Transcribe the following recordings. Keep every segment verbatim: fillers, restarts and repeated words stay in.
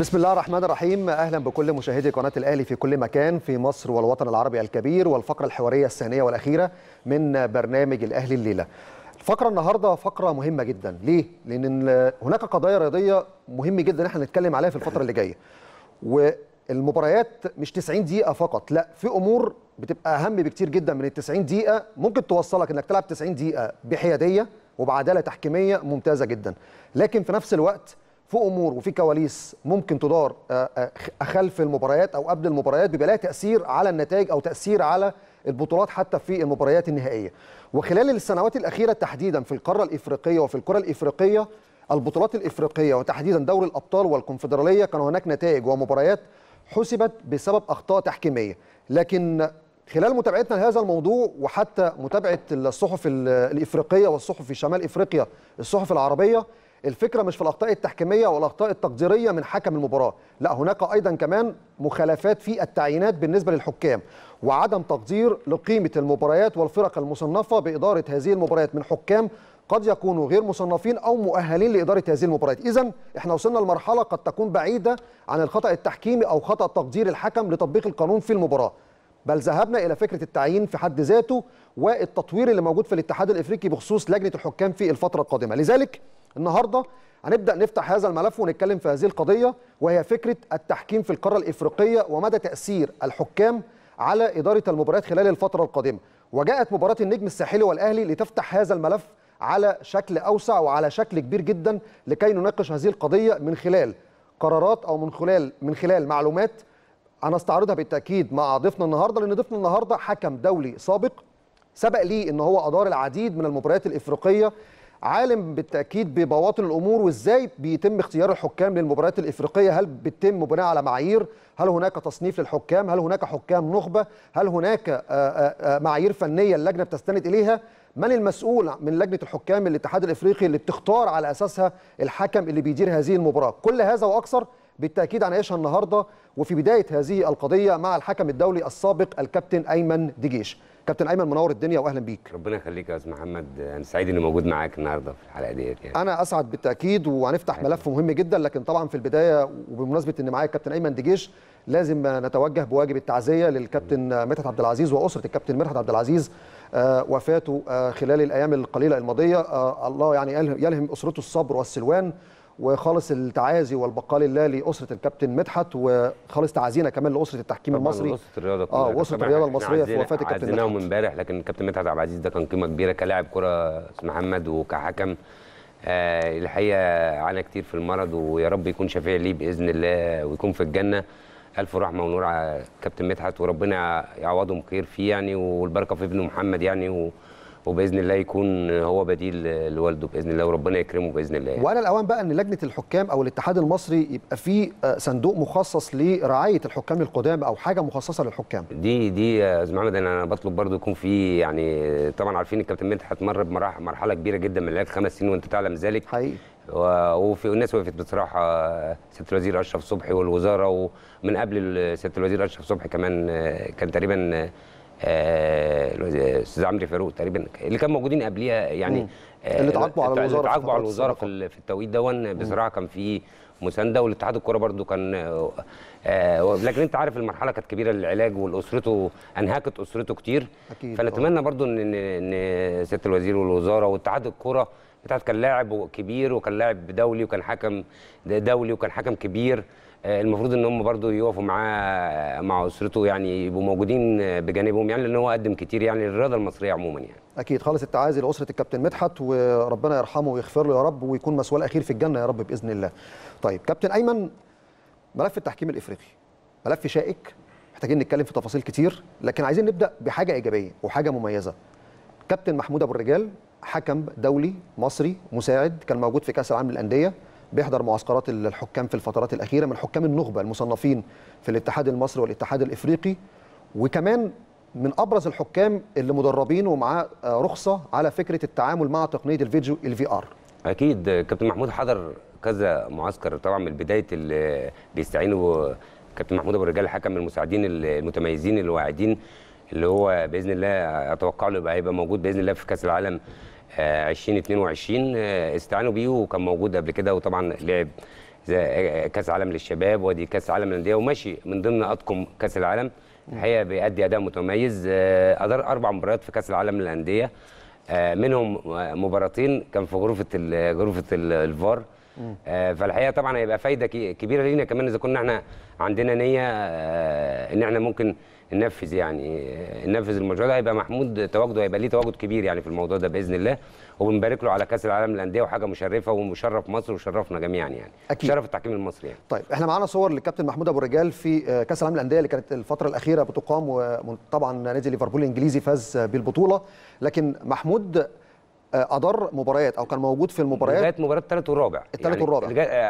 بسم الله الرحمن الرحيم. اهلا بكل مشاهدي قناه الاهلي في كل مكان في مصر والوطن العربي الكبير، والفقره الحواريه الثانيه والاخيره من برنامج الاهلي الليله. الفقره النهارده فقره مهمه جدا. ليه؟ لان هناك قضايا رياضيه مهمه جدا احنا هنتكلم عليها في الفتره اللي جايه، والمباريات مش تسعين دقيقه فقط، لا، في امور بتبقى اهم بكتير جدا من ال تسعين دقيقه، ممكن توصلك انك تلعب تسعين دقيقه بحياديه وبعداله تحكيميه ممتازه جدا، لكن في نفس الوقت في امور وفي كواليس ممكن تدار خلف المباريات او قبل المباريات بيبقى لها تاثير على النتائج او تاثير على البطولات حتى في المباريات النهائيه. وخلال السنوات الاخيره تحديدا في القاره الافريقيه وفي الكره الافريقيه، البطولات الافريقيه وتحديدا دوري الابطال والكونفدراليه، كان هناك نتائج ومباريات حسبت بسبب اخطاء تحكيميه. لكن خلال متابعتنا لهذا الموضوع وحتى متابعه الصحف الافريقيه والصحف في شمال افريقيا، الصحف العربيه، الفكرة مش في الأخطاء التحكيمية والأخطاء التقديرية من حكم المباراة، لا، هناك أيضا كمان مخالفات في التعيينات بالنسبة للحكام، وعدم تقدير لقيمة المباريات والفرق المصنفة بإدارة هذه المباريات من حكام قد يكونوا غير مصنفين أو مؤهلين لإدارة هذه المباريات. إذن احنا وصلنا لمرحلة قد تكون بعيدة عن الخطأ التحكيمي أو خطأ تقدير الحكم لتطبيق القانون في المباراة، بل ذهبنا إلى فكرة التعيين في حد ذاته والتطوير اللي موجود في الاتحاد الإفريقي بخصوص لجنة الحكام في الفترة القادمة. لذلك النهارده هنبدأ نفتح هذا الملف ونتكلم في هذه القضية، وهي فكرة التحكيم في القارة الإفريقية ومدى تأثير الحكام على إدارة المباريات خلال الفترة القادمة. وجاءت مباراة النجم الساحلي والأهلي لتفتح هذا الملف على شكل أوسع وعلى شكل كبير جدا، لكي نناقش هذه القضية من خلال قرارات أو من خلال من خلال معلومات هنستعرضها بالتأكيد مع ضيفنا النهارده، لأن ضيفنا النهارده حكم دولي سابق سبق ليه إن هو أدار العديد من المباريات الإفريقية، عالم بالتأكيد ببواطن الأمور وإزاي بيتم اختيار الحكام للمباريات الإفريقية، هل بيتم بناء على معايير، هل هناك تصنيف للحكام، هل هناك حكام نخبة، هل هناك معايير فنية اللجنة بتستند إليها، من المسؤول من لجنة الحكام الاتحاد الإفريقي اللي بتختار على أساسها الحكم اللي بيدير هذه المباراة. كل هذا وأكثر بالتأكيد هنعيشها النهاردة وفي بداية هذه القضية مع الحكم الدولي السابق الكابتن أيمن دجيش. كابتن ايمن، منور الدنيا واهلا بيك. ربنا يخليك يا استاذ محمد، انا سعيد اني موجود معاك النهارده في الحلقه ديت. يعني انا اسعد بالتاكيد، وهنفتح ملف مهم جدا، لكن طبعا في البدايه وبمناسبه ان معايا الكابتن ايمن دجيش لازم نتوجه بواجب التعزيه للكابتن مدحت عبد العزيز واسره الكابتن مدحت عبد العزيز، آه وفاته آه خلال الايام القليله الماضيه، آه الله يعني يلهم اسرته الصبر والسلوان، وخالص التعازي والبقاء لله لاسره الكابتن مدحت، وخالص تعازينا كمان لاسره التحكيم المصري واسره الرياضه اه واسره الرياضه المصريه في وفاه الكابتن مدحت. عزيناهم امبارح، لكن الكابتن مدحت عبد العزيز ده كان قيمه كبيره كلاعب كره محمد وكحكم. آه الحقيقه عانى كتير في المرض، ويا رب يكون شفيع ليه باذن الله ويكون في الجنه. الف رحمه ونور على الكابتن مدحت، وربنا يعوضهم خير فيه يعني، والبركه في ابنه محمد يعني، و وباذن الله يكون هو بديل لوالده باذن الله، وربنا يكرمه باذن الله. وانا الاوان بقى ان لجنه الحكام او الاتحاد المصري يبقى فيه صندوق مخصص لرعايه الحكام القدام او حاجه مخصصه للحكام. دي دي يا استاذ محمد انا بطلب برضو يكون في، يعني طبعا عارفين الكابتن مدحت مر بمرحله كبيره جدا من العلاج، خمس سنين وانت تعلم ذلك حقيقي، وفي الناس وقفت بصراحه، سياده الوزير اشرف صبحي والوزاره، ومن قبل سياده الوزير اشرف صبحي كمان كان تقريبا الاستاذ آه عمرو فاروق تقريبا اللي كان موجودين قبليها يعني، آه اللي اتعاقبوا على الوزاره اللي اتعاقبوا على الوزاره في, في التوقيت دون بصراحه كان في مسانده، والاتحاد الكوره برده كان آه لكن انت عارف المرحله كانت كبيره للعلاج، والاسرته انهكت اسرته كتير اكيد. فنتمنى برده ان ان سياده الوزير والوزاره واتحاد الكوره، الاتحاد كان لاعب كبير وكان لاعب دولي وكان حكم دولي وكان حكم كبير، المفروض ان هم برضو يقفوا معاه مع اسرته يعني، يبقوا موجودين بجانبهم يعني، لان هو قدم كتير يعني للرياضه المصريه عموما يعني. اكيد خالص التعازي لاسره الكابتن مدحت، وربنا يرحمه ويغفر له يا رب، ويكون مسؤول اخير في الجنه يا رب باذن الله. طيب كابتن ايمن، ملف التحكيم الافريقي ملف شائك، محتاجين نتكلم في تفاصيل كتير، لكن عايزين نبدا بحاجه ايجابيه وحاجه مميزه. كابتن محمود ابو الرجال حكم دولي مصري مساعد كان موجود في كاس العالم للانديه، بيحضر معسكرات الحكام في الفترات الأخيرة، من حكام النخبة المصنفين في الاتحاد المصري والاتحاد الإفريقي، وكمان من أبرز الحكام اللي مدربين ومعاه رخصة على فكرة التعامل مع تقنية الفيديو الفي آر. أكيد كابتن محمود حضر كذا معسكر طبعا من بداية اللي بيستعينوا كابتن محمود أبو الرجال حكم المساعدين المتميزين الواعدين، اللي هو بإذن الله أتوقع له هيبقى موجود بإذن الله في كأس العالم عشرين اتنين وعشرين، استعانوا بيه وكان موجود قبل كده، وطبعا لعب كاس عالم للشباب وادي كاس عالم للانديه وماشي من ضمن اطقم كاس العالم. الحقيقه بيأدي اداء متميز، ادار اربع مباريات في كاس العالم للانديه، منهم مباراتين كان في غرفه غرفه الفار. فالحقيقه طبعا هيبقى فايده كبيره لينا كمان اذا كنا احنا عندنا نيه ان احنا ممكن ننفذ يعني ننفذ المشروع ده. هيبقى محمود تواجده هيبقى ليه تواجد كبير يعني في الموضوع ده باذن الله، وبنبارك له على كاس العالم للانديه وحاجه مشرفه ومشرف مصر وشرفنا جميعا يعني أكيد. شرف التحكيم المصري يعني. طيب احنا معانا صور للكابتن محمود ابو الرجال في كاس العالم للانديه اللي كانت الفتره الاخيره بتقام، وطبعا نادي ليفربول الانجليزي فاز بالبطوله، لكن محمود ادار مباريات او كان موجود في المباريات لغايه مباراه الثالث والرابع الثالث يعني والرابع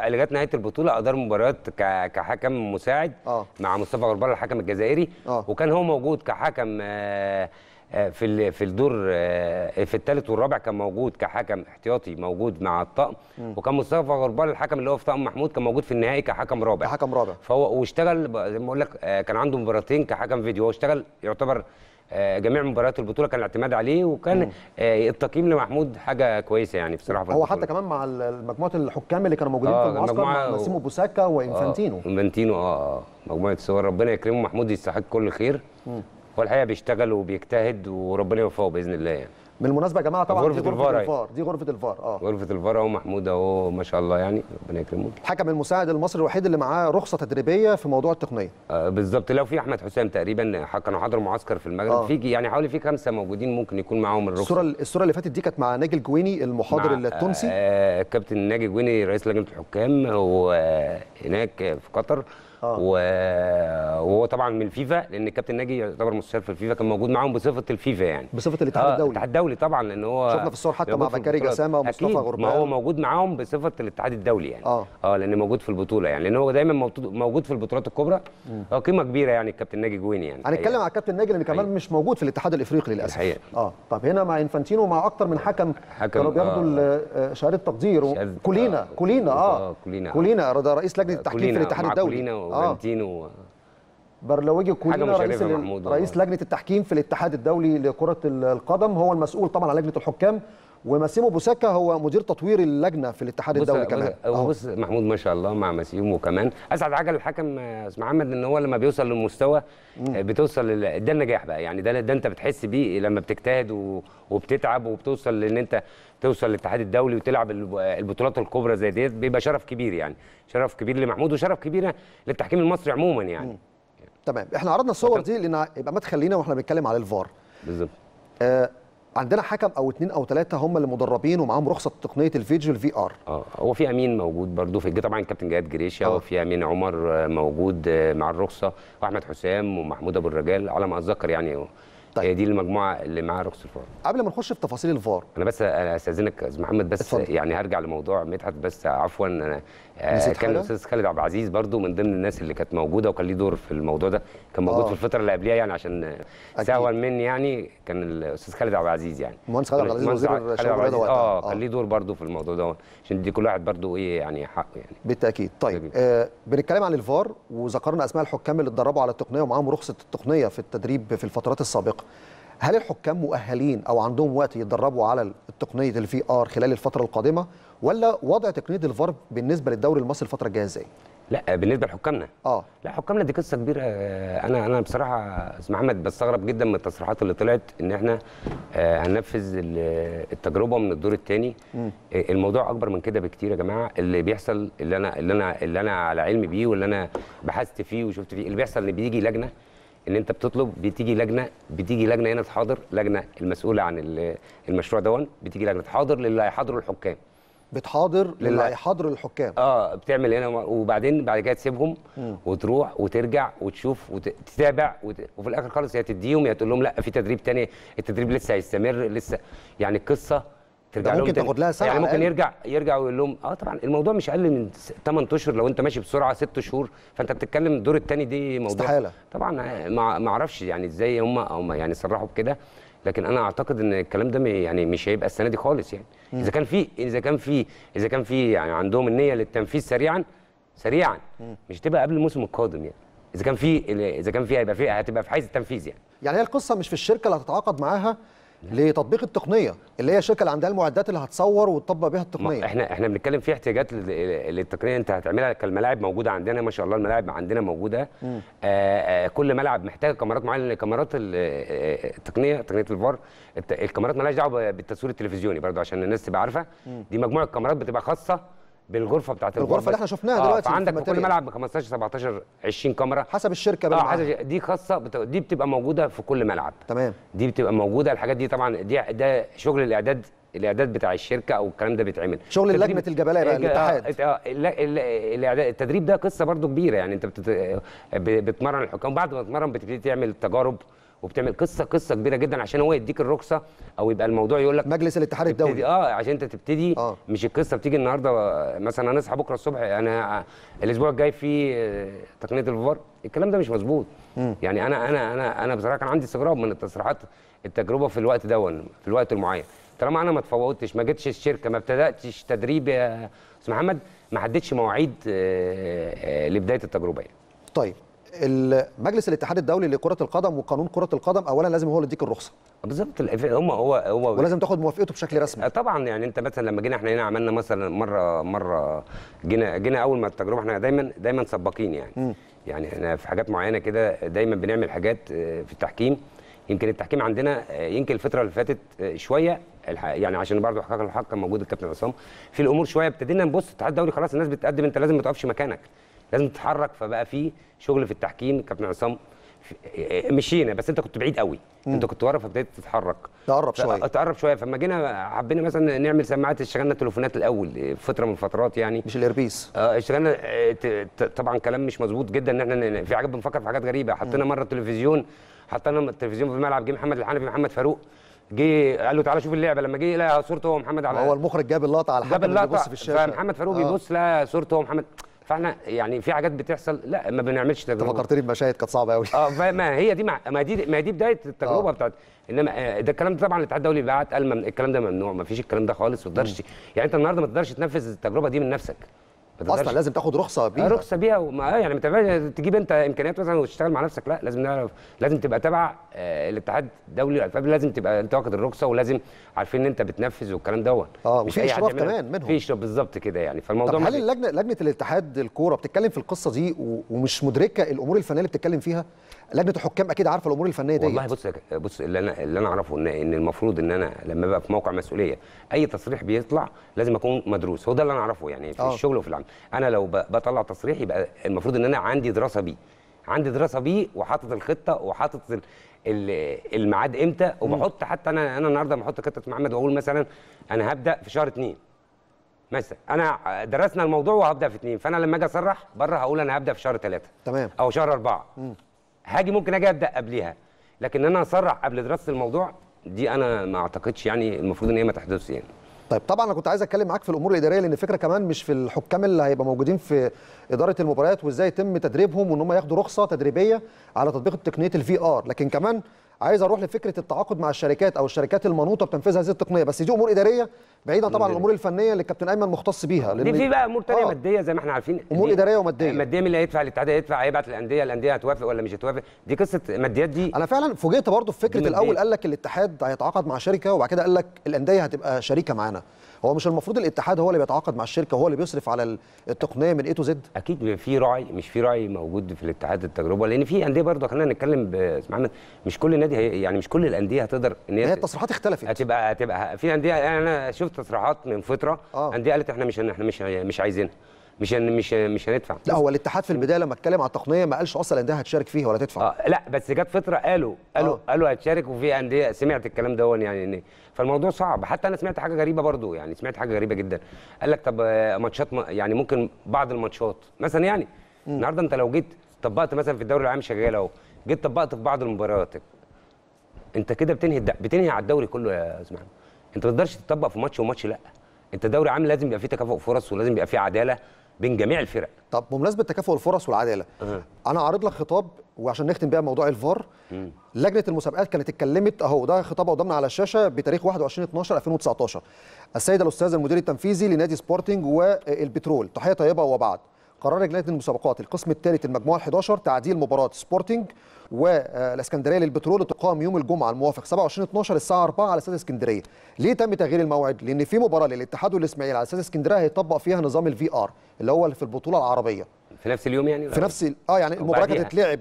لغايه نهايه البطوله، ادار مباريات كحكم مساعد آه. مع مصطفى غربال الحكم الجزائري آه. وكان هو موجود كحكم في في الدور في الثالث والرابع، كان موجود كحكم احتياطي موجود مع الطقم م. وكان مصطفى غربال الحكم اللي هو في طقم محمود كان موجود في النهائي كحكم رابع كحكم رابع فهو واشتغل زي ما بقول لك كان عنده مباراتين كحكم فيديو، هو اشتغل يعتبر جميع مباريات البطوله كان الاعتماد عليه، وكان التقييم لمحمود حاجه كويسه يعني بصراحه. هو حتى كمان مع مجموعه الحكام اللي كانوا موجودين آه في المعسكر مع ماسيمو بوساكا وانفانتينو انفانتينو اه مجموعه صور. ربنا يكرمه محمود، يستحق كل خير، هو الحقيقه بيشتغل وبيجتهد وربنا يوفقه باذن الله يعني. بالمناسبه يا جماعه طبعا غرفة دي غرفه الفار دي غرفه الفار اه غرفه الفار اهو محمود اهو ما شاء الله يعني ربنا يكرمه. الحكم المساعد المصري الوحيد اللي معاه رخصه تدريبيه في موضوع التقنيه آه بالظبط. لو في احمد حسام تقريبا كانوا حضروا معسكر في المغرب آه. في يعني حوالي في خمسه موجودين ممكن يكون معاهم الرخصه. الصوره الصوره اللي فاتت دي كانت مع ناجي الجويني المحاضر التونسي آه كابتن ناجي الجويني رئيس لجنه الحكام وهناك في قطر آه. وهو طبعا من الفيفا لان الكابتن ناجي يعتبر مستشار في الفيفا، كان موجود معاهم بصفه الفيفا يعني بصفه الاتحاد آه الدولي الاتحاد الدولي طبعا لان هو شفنا في الصور حتى مع بكاري جسامه ومصطفى غربال، ما هو موجود معاهم بصفه الاتحاد الدولي يعني اه, آه لانه موجود في البطوله يعني، لان هو دايما موجود في البطولات الكبرى آه قيمه كبيره يعني الكابتن ناجي جويني يعني. هنتكلم على الكابتن ناجي لان كمان مش موجود في الاتحاد الافريقي للاسف الحقيقة. اه طب هنا مع انفانتينو ومع اكتر من حكم كانوا بياخدوا شهاده تقدير. كولينا كولينا اه كولينا رئيس لجنه التحكيم في الاتحاد الدولي وانتينو آه. برلوجي كولينا رئيس, رئيس لجنه التحكيم في الاتحاد الدولي لكره القدم، هو المسؤول طبعا عن لجنه الحكام، وماسيمو بوساكا هو مدير تطوير اللجنه في الاتحاد الدولي كمان. بص محمود ما شاء الله مع ماسيمو كمان. اسعد حاجه للحكم محمد ان هو لما بيوصل للمستوى بتوصل ده النجاح بقى يعني، ده ده انت بتحس بيه لما بتجتهد وبتتعب وبتوصل لان انت توصل للاتحاد الدولي وتلعب البطولات الكبرى زي ديت، بيبقى شرف كبير يعني، شرف كبير لمحمود وشرف كبير للتحكيم المصري عموما يعني. تمام احنا عرضنا الصور دي لان يبقى مدخل لينا واحنا بنتكلم على الفار بالظبط. آه عندنا حكم او اثنين او ثلاثه هم اللي مدربين ومعاهم رخصه تقنيه الفيديو الفي ار اه هو في امين موجود برضه في طبعا كابتن جهاد جريشا آه. وفي امين عمر موجود مع الرخصه، واحمد حسام ومحمود ابو الرجال على ما اتذكر يعني. طيب. هي دي المجموعه اللي معاها رخصه الفار. قبل ما نخش في تفاصيل الفار انا بس استاذنك يا محمد بس اتفضل. يعني هرجع لموضوع مدحت بس عفوا انا كان الاستاذ خالد عبد العزيز برضو من ضمن الناس اللي كانت موجوده وكان ليه دور في الموضوع ده، كان موجود آه. في الفتره اللي قبليها يعني عشان سهوا مني يعني، كان الاستاذ خالد عبد العزيز يعني المهندس خالد عبد العزيز وزير الشباب والرياضه اه كان آه. ليه دور برضو في الموضوع ده عشان دي كل واحد برضو ايه يعني حقه يعني بالتاكيد. طيب آه بنتكلم عن الفار وذكرنا اسماء الحكام اللي اتدربوا على التقنيه ومعاهم رخصه التقنيه في التدريب في الفترات السابقه. هل الحكام مؤهلين او عندهم وقت يتدربوا على تقنيه الفي ار خلال الفتره القادمه، ولا وضع تقنيه الفار بالنسبه للدوري المصري الفتره الجايه ازاي؟ لا بالنسبه لحكامنا اه لا حكامنا دي قصه كبيره. انا انا بصراحه استاذ محمد بستغرب جدا من التصريحات اللي طلعت ان احنا هننفذ التجربه من الدور الثاني. الموضوع اكبر من كده بكتير يا جماعه. اللي بيحصل اللي انا اللي انا اللي انا على علم بيه واللي انا بحثت فيه وشفت فيه، اللي بيحصل ان بيجي لجنه ان انت بتطلب، بتيجي لجنه بتيجي لجنه هنا تحاضر، لجنه المسؤوله عن المشروع دون بتيجي لجنه تحاضر للي هيحاضروا الحكام، بتحاضر للي هيحاضروا الحكام اه بتعمل هنا وبعدين بعد كده تسيبهم م. وتروح وترجع وتشوف وتتابع وت... وفي الاخر خالص يا تديهم يا تقول لهم لا في تدريب ثاني، التدريب لسه هيستمر لسه يعني القصه ترجع لهم، ممكن تاخد لها ساعه يعني ممكن يرجع يرجع ويقول لهم اه طبعا الموضوع مش اقل من ثمانية اشهر لو انت ماشي بسرعه، ستة شهور فانت بتتكلم الدور الثاني دي موضوع استحاله طبعا. ما اعرفش يعني ازاي هم هم يعني صرحوا بكده، لكن انا اعتقد ان الكلام ده يعني مش هيبقى السنه دي خالص يعني م. اذا كان في اذا كان في اذا كان في يعني عندهم النيه للتنفيذ سريعا سريعا م. مش تبقى قبل الموسم القادم يعني، اذا كان في اذا كان في هيبقى في هتبقى في حيز التنفيذ يعني. يعني هي القصه مش في الشركه اللي هتتعاقد معاها لتطبيق التقنيه اللي هي الشركه اللي عندها المعدات اللي هتصور وتطبق بها التقنيه. احنا احنا بنتكلم في احتياجات للتقنيه انت هتعملها كالملاعب موجوده عندنا ما شاء الله الملاعب عندنا موجوده. آآ آآ كل ملعب محتاج كاميرات معينه كاميرات التقنيه تقنيه الفار الكاميرات مالهاش دعوه بالتصوير التلفزيوني برضه عشان الناس تبقى عارفه دي مجموعه كاميرات بتبقى خاصه بالغرفه بتاعت الغرفه الغرفه اللي احنا شفناها دلوقتي. عندك في كل ملعب ب خمستاشر سبعتاشر عشرين كاميرا حسب الشركه بقى. اه حسب دي خاصه بت... دي بتبقى موجوده في كل ملعب. تمام دي بتبقى موجوده الحاجات دي طبعا دي ده شغل الاعداد الاعداد بتاع الشركه او الكلام ده بيتعمل شغل التدريب... لجنه الجبلاء بقى الاتحاد. اه الاعداد التدريب ده قصه برضو كبيره يعني انت بتت... بتمرن الحكام بعد ما تتمرن بتبتدي تعمل تجارب وبتعمل قصه قصه كبيره جدا عشان هو يديك الرخصه او يبقى الموضوع يقول لك مجلس الاتحاد الدولي اه عشان انت تبتدي آه. مش القصه بتيجي النهارده مثلا هنصحى بكره الصبح انا الاسبوع الجاي في تقنيه الفار الكلام ده مش مظبوط. يعني انا انا انا انا بصراحه كان عندي استغراب من التصريحات التجربه في الوقت ده في الوقت المعين طالما انا ما اتفوضتش ما جيتش الشركه ما ابتداتش تدريب يا استاذ محمد ما حددتش مواعيد لبدايه التجربه. طيب مجلس الاتحاد الدولي لكرة القدم وقانون كرة القدم اولا لازم هو اللي يديك الرخصة. بالظبط هم هو هو ولازم تاخد موافقته بشكل رسمي. طبعا يعني انت مثلا لما جينا احنا هنا عملنا مثلا مره مره جينا جينا اول ما التجربه احنا دايما دايما سباقين يعني م. يعني احنا في حاجات معينه كده دايما بنعمل حاجات في التحكيم يمكن التحكيم عندنا يمكن الفتره اللي فاتت شويه يعني عشان برضه حقق الحق موجود الكابتن عصام في الامور شويه ابتدينا نبص الاتحاد الدولي خلاص الناس بتقدم انت لازم ما تقفش مكانك لازم تتحرك فبقى في شغل في التحكيم كابتن عصام مشينا بس انت كنت بعيد قوي مم. انت كنت ورا فبدات تتحرك تقرب شويه تقرب شويه فما جينا حبينا مثلا نعمل سماعات اشتغلنا تليفونات الاول فتره من الفترات يعني مش الايربيس اه اشتغلنا طبعا كلام مش مظبوط جدا ان احنا في حاجات بنفكر في حاجات غريبه حطينا مره التلفزيون حطينا التلفزيون في الملعب جه محمد الحنفي محمد فاروق جه قال له تعالى شوف اللعبه لما جه لقى صورته هو محمد على هو المخرج جاب اللقطه على الحكم بيبص في الشاشه فمحمد فاروق آه. بيبص لقى صورته هو محمد فاحنا يعني في حاجات بتحصل لا ما بنعملش تجربه. فكرتني بمشاهد كانت صعبه قوي. اه فما هي دي مع... ما دي ما دي بدايه التجربه بتاعت انما ده الكلام ده طبعا الاتحاد الدولي بعت قال من... الكلام ده ممنوع ما فيش الكلام ده خالص ما تقدرش يعني انت النهارده ما تقدرش تنفذ التجربه دي من نفسك. اصلا لازم تاخد رخصه بيها. رخصه بيها وما... يعني ما تبقاش تجيب انت امكانيات مثلا وتشتغل مع نفسك لا لازم نعرف لازم تبقى تبع الاتحاد الدولي لازم تبقى انت واخد الرخصه ولازم عارفين ان انت بتنفذ والكلام دوت. اه وفي اشراف كمان منهم. في اشراف بالظبط كده يعني فالموضوع. طب هل اللجنه لجنه الاتحاد الكوره بتتكلم في القصه دي ومش مدركه الامور الفنيه اللي بتتكلم فيها؟ لجنه الحكام اكيد عارفه الامور الفنيه دي. والله بص بص اللي انا اللي انا اعرفه ان ان المفروض ان انا لما ببقى في موقع مسؤوليه اي تصريح بيطلع لازم اكون مدروس هو ده اللي انا اعرفه يعني في الشغل وفي العمل. انا لو بطلع تصريح يبقى المفروض ان انا عندي دراسه بيه عندي دراسه بيه وحاطط الخطه وحاطط الميعاد امتى وبحط حتى انا انا النهارده بحط خطه محمد واقول مثلا انا هبدا في شهر اتنين مثلا انا درسنا الموضوع وهبدا في اتنين فانا لما اجي اصرح بره هقول انا هبدا في شهر تلاته تمام او شهر اربعه م. هاجي ممكن اجي ابدا قبلها لكن انا اصرح قبل دراسه الموضوع دي انا ما اعتقدش يعني المفروض ان هي ما تحدثش يعني. طيب طبعا انا كنت عايز اتكلم معاك في الامور الاداريه لان الفكره كمان مش في الحكام اللي هيبقى موجودين في اداره المباريات وازاي يتم تدريبهم وان هم ياخدوا رخصه تدريبيه على تطبيق تقنيه الفي ار لكن كمان عايز اروح لفكره التعاقد مع الشركات او الشركات المنوطه بتنفيذ هذه التقنيه بس دي امور اداريه بعيدا طبعا عن الامور الفنيه اللي الكابتن ايمن مختص بيها لان دي في بقى امور ثانيه آه. ماديه زي ما احنا عارفين امور اداريه وماديه ماديه مين اللي هيدفع للاتحاد هيدفع هيبعت للانديه الانديه هتوافق ولا مش هتوافق دي قصه ماديات دي انا فعلا فوجئت برضه في فكره الاول قال لك الاتحاد هيتعاقد مع شركه وبعد كده قال لك الانديه هتبقى شريكه معانا هو مش المفروض الاتحاد هو اللي بيتعاقد مع الشركه هو اللي بيصرف على التقنيه من اي تو زد اكيد في راعي مش في راعي موجود في الاتحاد التجربه لان في انديه برضه خلينا نتكلم محمد مش كل نادي يعني مش كل الانديه هتقدر ان هي التصريحات اختلفت هتبقى هتبقى في انديه يعني انا شفت تصريحات من فتره آه. انديه قالت احنا مش احنا مش مش عايزينها مش مش مش هندفع لا هو الاتحاد في البدايه لما اتكلم على التقنيه ما قالش اصلا الانديه هتشارك فيها ولا تدفع آه لا بس جت فتره قالوا قالوا آه. قالوا هتشارك وفي انديه سمعت الكلام ده يعني فالموضوع صعب حتى انا سمعت حاجه غريبه برضو يعني سمعت حاجه غريبه جدا قال لك طب ماتشات يعني ممكن بعض الماتشات مثلا يعني م. النهارده انت لو جيت طبقت مثلا في الدوري العام شغال اهو جيت طبقت في بعض المباريات انت كده بتنهي بتنهي على الدوري كله يا زمان انت ما تقدرش تطبق في ماتش وماتش لا انت دوري عام لازم يبقى فيه تكافؤ فرص ولازم يبقى فيه عداله بين جميع الفرق. طب بمناسبه تكافؤ الفرص والعداله أه. انا عارض لك خطاب وعشان نختم بيها موضوع الفار مم. لجنه المسابقات كانت اتكلمت اهو ده خطابها قدامنا على الشاشه بتاريخ واحد وعشرين اتناشر الفين وتسعتاشر السيد الاستاذ المدير التنفيذي لنادي سبورتنج والبترول تحيه طيبه وبعد قرر لجنه المسابقات القسم الثالث المجموعه الحادية عشرة تعديل مباراه سبورتنج والاسكندريه للبترول تقام يوم الجمعه الموافق سبعة وعشرين اتناشر الساعه أربعة على استاد اسكندريه. ليه تم تغيير الموعد؟ لان في مباراه للاتحاد والاسماعيلي على استاد اسكندريه هيطبق فيها نظام الفي ار اللي هو في البطوله العربيه في نفس اليوم، يعني في نفس اه يعني المباراه كانت هتتلعب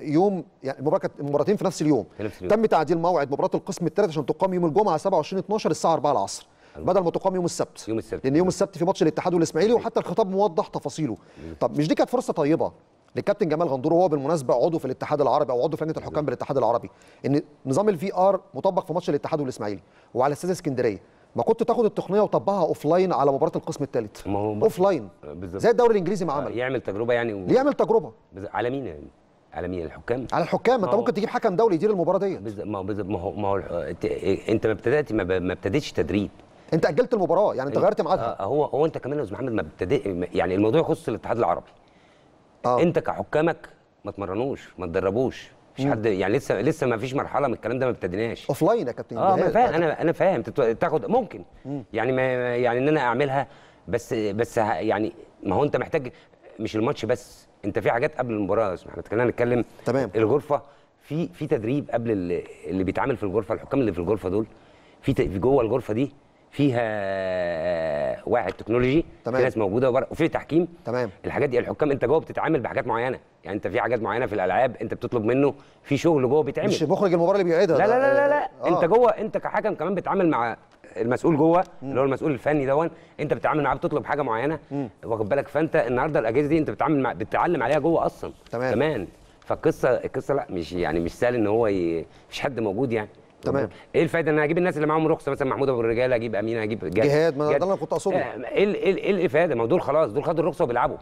يوم، يعني المباراه مباراتين في نفس اليوم. تم تعديل موعد مباراه القسم الثالث عشان تقام يوم الجمعه سبعة وعشرين اتناشر الساعه أربعة العصر بدل ما تقام يوم السبت، يوم السبت لان يوم السبت في ماتش الاتحاد والاسماعيلي وحتى الخطاب موضح تفاصيله. طب مش دي كانت فرصه طيبه للكابتن جمال غندور، وهو بالمناسبه عضو في الاتحاد العربي او عضو في لجنه الحكام بالاتحاد العربي، ان نظام الفي ار مطبق في ماتش الاتحاد والاسماعيلي وعلى استاد اسكندريه، ما كنت تاخد التقنيه وطبقها اوف لاين على مباراه القسم الثالث اوف لاين زي الدوري الانجليزي ما عمل، يعمل تجربه يعني و... يعمل تجربه على مين يعني؟ على مين؟ الحكام، على الحكام. انت ممكن تجيب حكم دولي يدير المباراه ديت. ما هو ما هو ما هو انت ما ابتدأت ما ابتديتش تدريب، انت اجلت المباراه، يعني انت غيرت ميعادها. هو هو انت كمان يا استاذ محمد ما بتبتدي، يعني الموضوع يخص الاتحاد العربي. أوه. انت كحكامك ما تمرنوش، ما تدربوش، مفيش حد يعني لسه لسه ما فيش مرحله من الكلام ده، ما ابتديناش اوف لاين يا كابتن. اه انا فاهم، انا انا فاهم تاخد ممكن مم. يعني ما يعني ان انا اعملها، بس بس يعني ما هو انت محتاج مش الماتش بس، انت في حاجات قبل المباراه. احنا كنا هنتكلم تمام الغرفه، في في تدريب قبل اللي بيتعامل في الغرفه، الحكام اللي في الغرفه دول في في جوه الغرفه دي فيها واحد تكنولوجي، في ناس موجوده وبره، وفي تحكيم. تمام. الحاجات دي الحكام انت جوه بتتعامل بحاجات معينه، يعني انت في حاجات معينه في الالعاب انت بتطلب منه، في شغل جوه بيتعمل، مش مخرج المباراه اللي بيعيدها. لا لا لا لا, لا. آه. انت جوه انت كحكم كمان بتتعامل مع المسؤول جوه اللي هو المسؤول الفني دون، انت بتتعامل معاه بتطلب حاجه معينه، واخد بالك؟ فانت النهارده الاجهزه دي انت بتتعامل مع بتتعلم عليها جوه اصلا. تمام كمان. فالقصه القصه لا مش يعني مش سهل ان هو ي... مش حد موجود يعني. تمام. ايه الفايده ان انا اجيب الناس اللي معاهم رخصه، مثلا محمود ابو الرجال، اجيب امين، اجيب جهاد, جهاد. ما ده انا كنت اقصده. ايه ايه الافاده؟ ما دول خلاص دول خدوا الرخصه وبيلعبوا،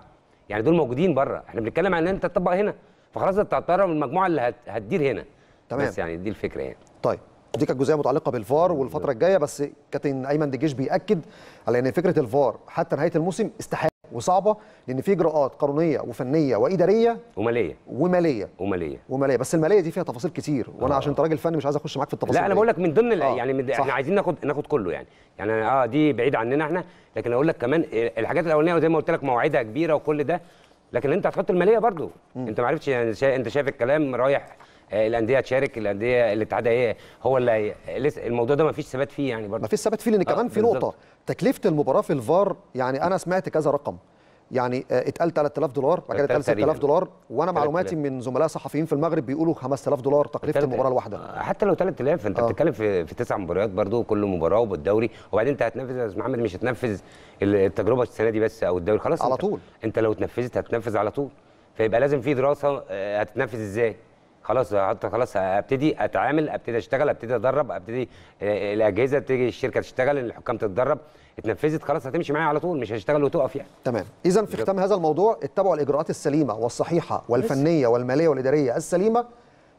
يعني دول موجودين بره. احنا بنتكلم عن ان انت تطبق هنا، فخلاص انت هتطلع من المجموعه اللي هتدير هنا. تمام. بس يعني دي الفكره يعني. طيب دي كانت جزئيه متعلقه بالفار والفتره الجايه، بس كابتن ايمن دجيش بياكد على ان فكره الفار حتى نهايه الموسم استحاله وصعبه، لان في اجراءات قانونيه وفنيه واداريه وماليه وماليه وماليه وماليه بس الماليه دي فيها تفاصيل كتير، وانا آه. عشان انت راجل فني مش عايز اخش معاك في التفاصيل. لا انا بقول لك من ضمن آه. يعني من احنا عايزين ناخد ناخد كله يعني يعني اه دي بعيد عننا احنا، لكن اقول لك كمان الحاجات الاولانيه زي ما قلت لك موعدها كبيره وكل ده، لكن انت هتحط الماليه برضو. م. انت ما عرفتش يعني شا... انت شايف الكلام رايح الانديه تشارك، الانديه الاتحاد هي هو اللي لسه الموضوع ده ما فيش ثبات فيه يعني برضه ما فيش ثبات فيه، لان كمان في نقطه تكلفه المباراه في الفار. يعني انا سمعت كذا رقم، يعني اتقال تلات آلاف دولار بعد كده اتقال ستة آلاف دولار، وانا معلوماتي من زملاء صحفيين في المغرب بيقولوا خمسة آلاف دولار تكلفه المباراه الواحده. حتى لو تلات آلاف انت آه. بتتكلم في في تسع مباريات برضه، كل مباراه وبالدوري، وبعدين انت هتنفذ يا استاذ محمد، مش هتنفذ التجربه السنه دي بس او الدوري خلاص على انت. طول انت لو اتنفذت هتنفذ على طول، فيبقى لازم في دراسه هتتنفذ ازاي. خلاص خلاص ابتدي اتعامل، ابتدي اشتغل، ابتدي ادرب، ابتدي الاجهزه تيجي الشركه تشتغل، الحكام تتدرب، اتنفذت خلاص هتمشي معايا على طول، مش هشتغل وتقف يعني. تمام. اذا في ختام هذا الموضوع اتبعوا الاجراءات السليمه والصحيحه والفنيه والماليه والاداريه السليمه.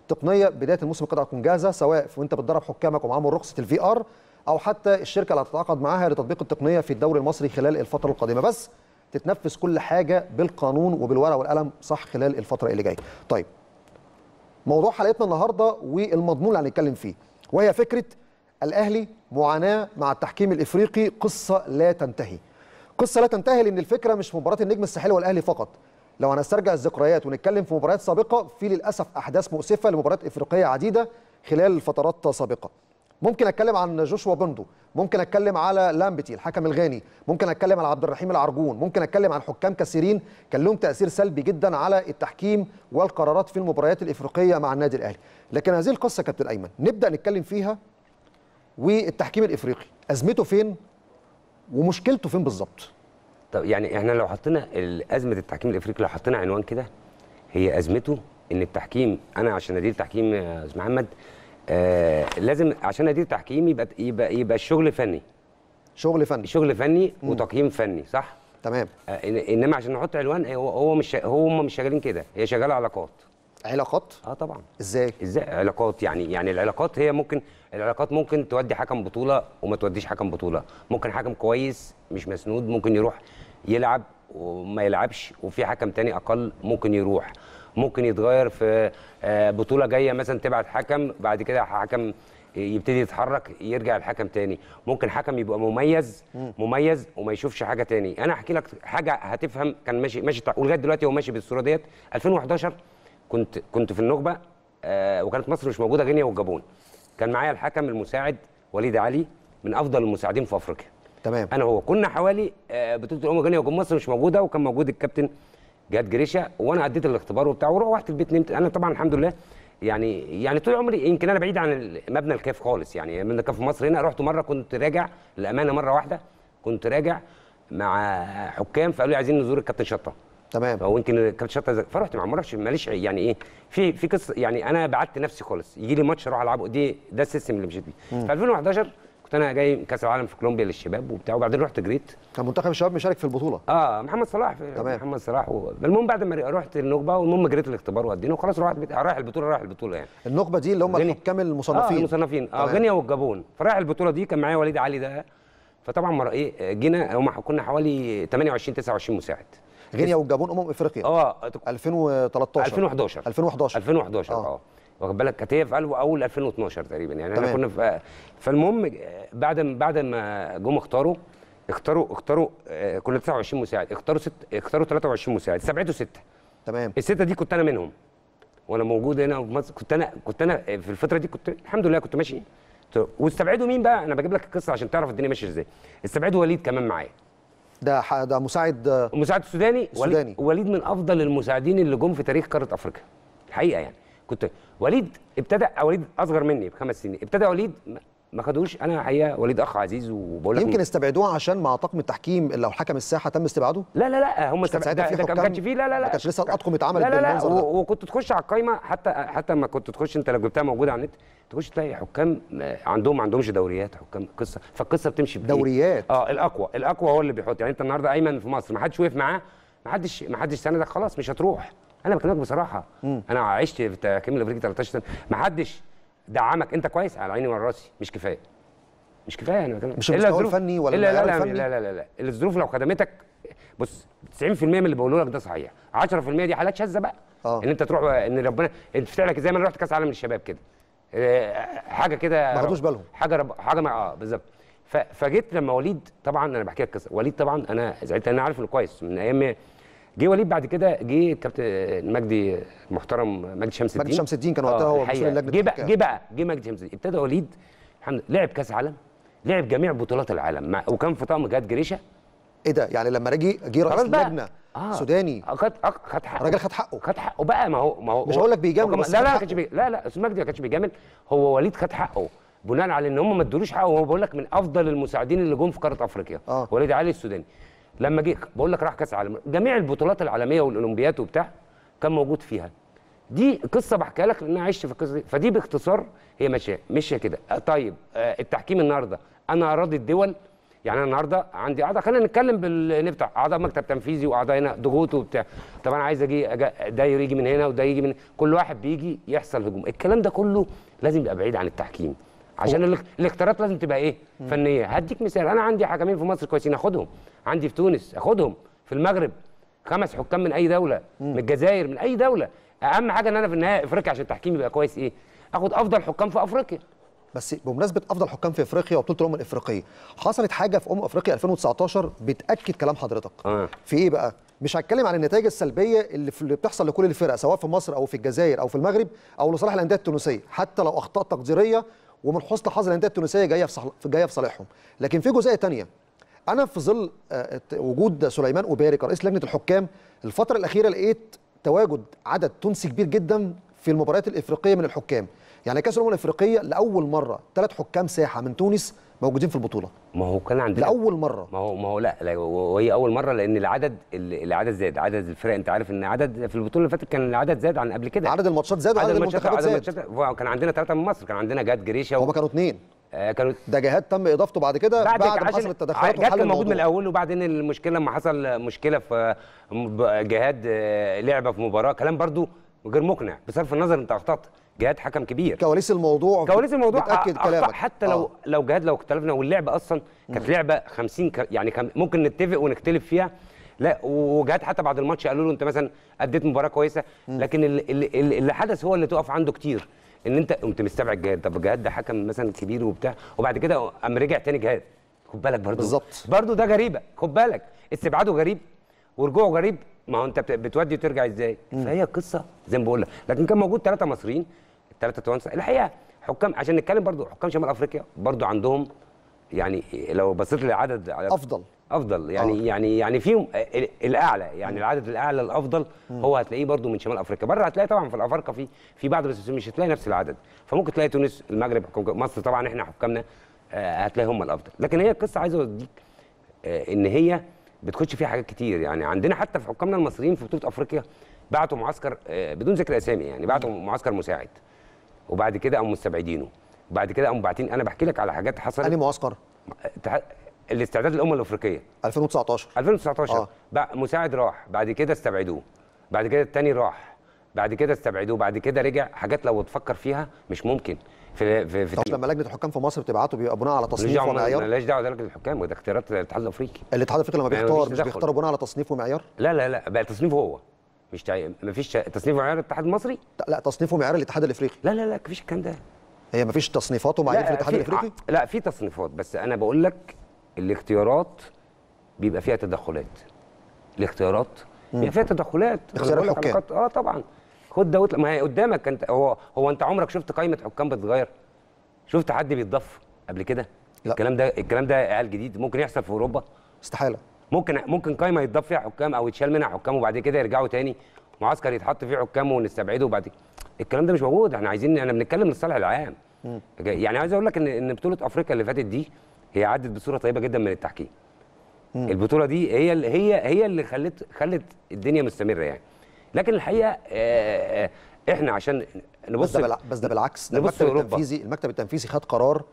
تقنيه بدايه الموسم قد تكون جاهزه، سواء وانت بتدرب حكامك ومعاهم رخصه الفي ار، او حتى الشركه اللي هتتعاقد معاها لتطبيق التقنيه في الدوري المصري خلال الفتره القادمه، بس تتنفذ كل حاجه بالقانون وبالورقه والقلم صح خلال الفتره اللي جايه. طيب موضوع حلقتنا النهارده والمضمون اللي هنتكلم فيه، وهي فكره الاهلي معاناه مع التحكيم الافريقي، قصه لا تنتهي. قصه لا تنتهي لان الفكره مش مباراه النجم الساحلي والاهلي فقط. لو هنسترجع الذكريات ونتكلم في مباريات سابقه، في للاسف احداث مؤسفه لمباريات افريقيه عديده خلال فترات سابقه. ممكن اتكلم عن جوشوا بوندو، ممكن اتكلم على لامبتي الحكم الغاني، ممكن اتكلم على عبد الرحيم العرجون، ممكن اتكلم عن حكام كثيرين كان لهم تاثير سلبي جدا على التحكيم والقرارات في المباريات الافريقيه مع النادي الاهلي. لكن هذه القصه كابتن ايمن نبدا نتكلم فيها، والتحكيم الافريقي ازمته فين ومشكلته فين بالظبط؟ طب يعني احنا لو حطينا ازمه التحكيم الافريقي، لو حطينا عنوان كده، هي ازمته ان التحكيم، انا عشان ادير تحكيم يا استاذ محمد آه لازم عشان ادير تحكيم يبقى يبقى يبقى الشغل فني. شغل فني. شغل فني وتقييم فني، صح؟ تمام. آه انما عشان نحط عنوان، هو هو مش هو هم مش شغالين كده، هي شغاله علاقات. علاقات؟ اه طبعا. ازاي؟ ازاي علاقات؟ يعني يعني العلاقات هي ممكن العلاقات ممكن تودي حكم بطوله وما توديش حكم بطوله، ممكن حكم كويس مش مسنود ممكن يروح يلعب وما يلعبش، وفي حكم تاني اقل ممكن يروح. ممكن يتغير في بطوله جايه مثلا، تبعت حكم بعد كده حكم يبتدي يتحرك يرجع الحكم تاني. ممكن حكم يبقى مميز مميز وما يشوفش حاجه تاني. انا هحكي لك حاجه هتفهم. كان ماشي ماشي ولغايه دلوقتي هو ماشي بالصوره ديت. ألفين وأحد عشر كنت كنت في النخبه آه وكانت مصر مش موجوده، غينيا والجابون. كان معايا الحكم المساعد وليد علي من افضل المساعدين في افريقيا. تمام. انا هو كنا حوالي آه بطوله الامم غينيا وجنوب مصر مش موجوده، وكان موجود الكابتن جهاد جريشه، وانا اديت الاختبار وبتاع وروحت البيت نمت. انا طبعا الحمد لله يعني يعني طول عمري يمكن انا بعيد عن مبنى الكاف خالص، يعني مبنى الكاف في مصر هنا. رحت مره كنت راجع للامانه، مره واحده كنت راجع مع حكام فقالوا لي عايزين نزور الكابتن شطه. تمام. او يمكن الكابتن شطه، فرحت مع مرش ماليش يعني ايه في في قصه، يعني انا بعدت نفسي خالص. يجي لي ماتش اروح العبه، دي ده السيستم اللي مشيت بيه. في ألفين وأحد عشر كنت انا جاي كاس العالم في كولومبيا للشباب وبتاع، وبعدين رحت جريت. كان منتخب الشباب مشارك في البطوله. اه محمد صلاح. تمام. محمد صلاح و... المهم بعد ما رحت النخبه، والمهم جريت الاختبار وادينه وخلاص، رحت بت... رايح البطوله رايح البطوله يعني. النخبه دي اللي هم الحكام المصنفين. اه المصنفين اه غينيا والجابون. فرايح البطوله دي كان معايا وليد علي ده. فطبعا ما ايه جينا هم كنا حوالي ثمانية وعشرين تسعة وعشرين مساعد. غينيا والجابون امم افريقيا. اه ألفين وثلاثة عشر ألفين وأحد عشر ألفين وأحد عشر ألفين وأحد عشر اه واخد بالك. كانت هي في اول ألفين واثناشر تقريبا يعني. تمام. احنا كنا في فالمهم بعد ما بعد ما جم اختاروا اختاروا اختاروا كنا تسعة وعشرين مساعد، اختاروا ست اختاروا ثلاثة وعشرين مساعد، سبعته سته. تمام. السته دي كنت انا منهم وانا موجود هنا في مصر. كنت انا كنت انا في الفتره دي كنت الحمد لله كنت ماشي. واستبعدوا مين بقى؟ انا بجيب لك القصه عشان تعرف الدنيا ماشيه ازاي. استبعدوا وليد كمان معايا. ده ده مساعد مساعد سوداني. وليد وليد من افضل المساعدين اللي جم في تاريخ قاره افريقيا الحقيقه يعني. كنت وليد ابتدى، وليد اصغر مني بخمس سنين، ابتدى وليد ما خدوش. انا الحقيقه وليد اخ عزيز وبقول لك يمكن استبعدوه عشان مع طاقم التحكيم لو حكم الساحه تم استبعاده. لا لا لا هم استبعدوه، ده ما كانش فيه. لا لا لا ما كانش لسه الاطقم اتعملت بالمنظر ده. لا لا وكنت تخش على القايمه، حتى حتى ما كنت تخش انت لو جبتها موجوده على النت تخش تلاقي حكام عندهم ما عندهمش دوريات، حكام قصه. فالقصه بتمشي بإيه؟ دوريات. اه الاقوى الاقوى هو اللي بيحط. يعني انت النهارده ايمن في مصر ما حدش وقف معاه، ما حدش ما حدش ساندك، خلاص مش هتروح. انا بكلمك بصراحه. مم. انا عشت في التحكيم الافريقي ثلاثة عشر سنه، ما حدش دعمك. انت كويس على عيني وعلى راسي، مش كفايه مش كفايه. انا بكلمك مش المستوى الفني ولا لا لا لا لا لا الظروف لو خدمتك. بص تسعين في المية من اللي بقوله لك ده صحيح، عشرة في المية دي حالات شاذه بقى. آه. ان انت تروح ان ربنا يفتح لك، زي ما انا رحت كاس عالم للشباب كده حاجه كده ما خدوش بالهم حاجه رب... حاجه مع... اه بالظبط. ف... فجيت لما وليد، طبعا انا بحكي لك قصه وليد. طبعا انا زعلت، انا عارف انه كويس من ايام جه وليد. بعد كده جه الكابتن مجدي المحترم مجدي شمس الدين. مجدي شمس الدين كان وقتها هو مسؤول لجنه. جه بقى جه بقى جه مجدي شمس الدين، ابتدى وليد الحمد لله لعب كاس عالم، لعب جميع بطولات العالم مع... وكان في طقم جهاد جريشه. ايه ده يعني لما رجي جه رئيس اللجنه آه. سوداني. خد خد حقه الراجل، خد حقه خد حقه بقى. ما هو ما هو مش هقول لك بيجامل، لا لا كانش بي... لا لا استاذ مجدي ما كانش بيجامل، هو وليد خد حقه بناء على ان هم ما ادولوش حقه. هو بقول لك من افضل المساعدين اللي جم في قاره افريقيا. آه. وليد علي السوداني لما جه بقول لك راح كاس العالم، جميع البطولات العالميه والاولمبيات وبتاع كان موجود فيها. دي قصه بحكيها لك لان انا عشت في القصه دي. فدي باختصار هي ماشيه ماشيه كده. طيب التحكيم النهارده انا اراضي الدول، يعني انا النهارده عندي اعضاء، خلينا نتكلم بالنفتح اعضاء مكتب تنفيذي واعضاء هنا ضغوط وبتاع. طب انا عايز اجي ده يجي من هنا وده يجي من، كل واحد بيجي يحصل هجوم. الكلام ده كله لازم يبقى بعيد عن التحكيم عشان الاختيارات لازم تبقى ايه؟ فنيه. هديك مثال، انا عندي حكمين في مصر كويسين اخدهم، عندي في تونس اخدهم، في المغرب خمس حكام من اي دوله، من الجزائر من اي دوله. اهم حاجه ان انا في النهايه افريقيا عشان التحكيم يبقى كويس ايه؟ اخد افضل حكام في افريقيا. بس بمناسبه افضل حكام في افريقيا وبطوله الامم الافريقيه، حصلت حاجه في امم افريقيا ألفين وتسعتاشر بتاكد كلام حضرتك. آه. في ايه بقى؟ مش هتكلم عن النتائج السلبيه اللي, اللي بتحصل لكل الفرق سواء في مصر او في الجزائر او في المغرب او لصالح الانديه التونسيه، حتى لو اخطاء تقديريه ومن حسن حظ الانديه التونسيه جايه في صح... جايه في صالحهم. لكن في جزئيه ثانيه، انا في ظل وجود سليمان أوبارك رئيس لجنه الحكام الفتره الاخيره لقيت تواجد عدد تونسي كبير جدا في المباريات الافريقيه من الحكام. يعني كاس الامم الافريقيه لاول مره ثلاث حكام ساحه من تونس موجودين في البطوله. ما هو كان عندنا لاول مره. ما هو ما هو لا, لا وهي اول مره لان العدد العدد زاد، عدد الفرق. انت عارف ان عدد في البطوله اللي فاتت كان العدد زاد عن قبل كده، عدد الماتشات زاد وعدد المنتخبات زاد. كان عندنا ثلاثه من مصر، كان عندنا جهاد جريشه و... هما كانوا اثنين. آه كانوا ده جهاد تم اضافته بعد كده بعد ما حصل التدخلات وحل الموضوع. كان موجود من الاول، وبعدين المشكله لما حصل مشكله في جهاد لعبه في مباراه، كلام برده غير مقنع بصرف النظر انت اخطات. جهاد حكم كبير. كواليس الموضوع كواليس الموضوع بتاكد كلامك. حتى لو آه. لو جهاد لو اختلفنا، واللعبه اصلا كانت لعبه خمسين ك... يعني كان ممكن نتفق ونختلف فيها. لا وجهاد حتى بعد الماتش قالوا له انت مثلا اديت مباراه كويسه، لكن اللي, اللي حدث هو اللي تقف عنده كتير. ان انت قمت مستبعد جهاد. طب جهاد ده حكم مثلا كبير وبتاع، وبعد كده قام رجع تاني جهاد، خد بالك برضه بالظبط، برضه ده غريبه، خد بالك استبعاده غريب ورجوعه غريب، ما هو انت بتودي وترجع ازاي؟ فهي قصه زي ما بقول لك. لكن كان موجود ثلاثه مصريين، الثلاثه توانسه الحقيقه حكام، عشان نتكلم برضه حكام شمال افريقيا برضه عندهم يعني لو بصيت للعدد افضل افضل يعني أوه. يعني يعني فيهم الاعلى يعني مم. العدد الاعلى الافضل مم. هو هتلاقيه برضو من شمال افريقيا. بره هتلاقي طبعا في الافارقه في في بعض، بس مش هتلاقي نفس العدد، فممكن تلاقي تونس، المغرب، مصر طبعا احنا حكامنا هتلاقي هم الافضل. لكن هي القصه عايزه اوديك ان هي بتخش فيها حاجات كتير. يعني عندنا حتى في حكامنا المصريين في بطوله افريقيا بعتوا معسكر بدون ذكر اسامي، يعني بعتوا معسكر مساعد وبعد كده قاموا مستبعدينه، وبعد كده قاموا باعتين. انا بحكي لك على حاجات حصلت. انهي معسكر؟ الاستعداد الامم الافريقيه ألفين وتسعتاشر ألفين وتسعتاشر آه. بقى مساعد راح، بعد كده استبعدوه، بعد كده الثاني راح، بعد كده استبعدوه، بعد كده رجع. حاجات لو تفكر فيها مش ممكن. في في, في طب لما لجنه الحكام في مصر بتبعته بيبقى بناء على تصنيف ومعيار؟ مالهاش دعوه ده لجنه الحكام، وده اختيارات الاتحاد الافريقي. الاتحاد الافريقي لما بيختار مش بيختار بناء على تصنيف ومعيار؟ لا لا لا، بقى تصنيفه هو مش تعي... مفيش تصنيف ومعيار الاتحاد المصري، لا تصنيف ومعيار الاتحاد الافريقي. لا لا لا مفيش الكلام ده، هي مفيش تصنيفات ومعايير في الاتحاد الافريقي. لا في تصنيفات، بس انا بقول لك الاختيارات بيبقى فيها تدخلات. الاختيارات مم. بيبقى فيها تدخلات، اختيارات حكام. اه طبعا، خد ده ما هي قدامك انت. هو هو انت عمرك شفت قائمه حكام بتتغير؟ شفت حد بيتضاف قبل كده؟ لا. الكلام ده الكلام ده عيال جديد، ممكن يحصل في اوروبا؟ استحاله. ممكن ممكن قائمه يتضاف فيها حكام او يتشال منها حكام وبعد كده يرجعوا تاني، معسكر يتحط فيه حكام ونستبعده وبعد كده. الكلام ده مش موجود. احنا عايزين احنا بنتكلم للصالح العام. مم. يعني عايز اقول لك ان ان بطوله افريقيا اللي فاتت دي هي عدت بصوره طيبه جدا من التحكيم. مم. البطوله دي هي اللي هي هي اللي خلت خلت الدنيا مستمره يعني. لكن الحقيقه آآ آآ احنا عشان نبص، بس ده بالعكس، ده المكتب التنفيذي المكتب التنفيذي خد قرار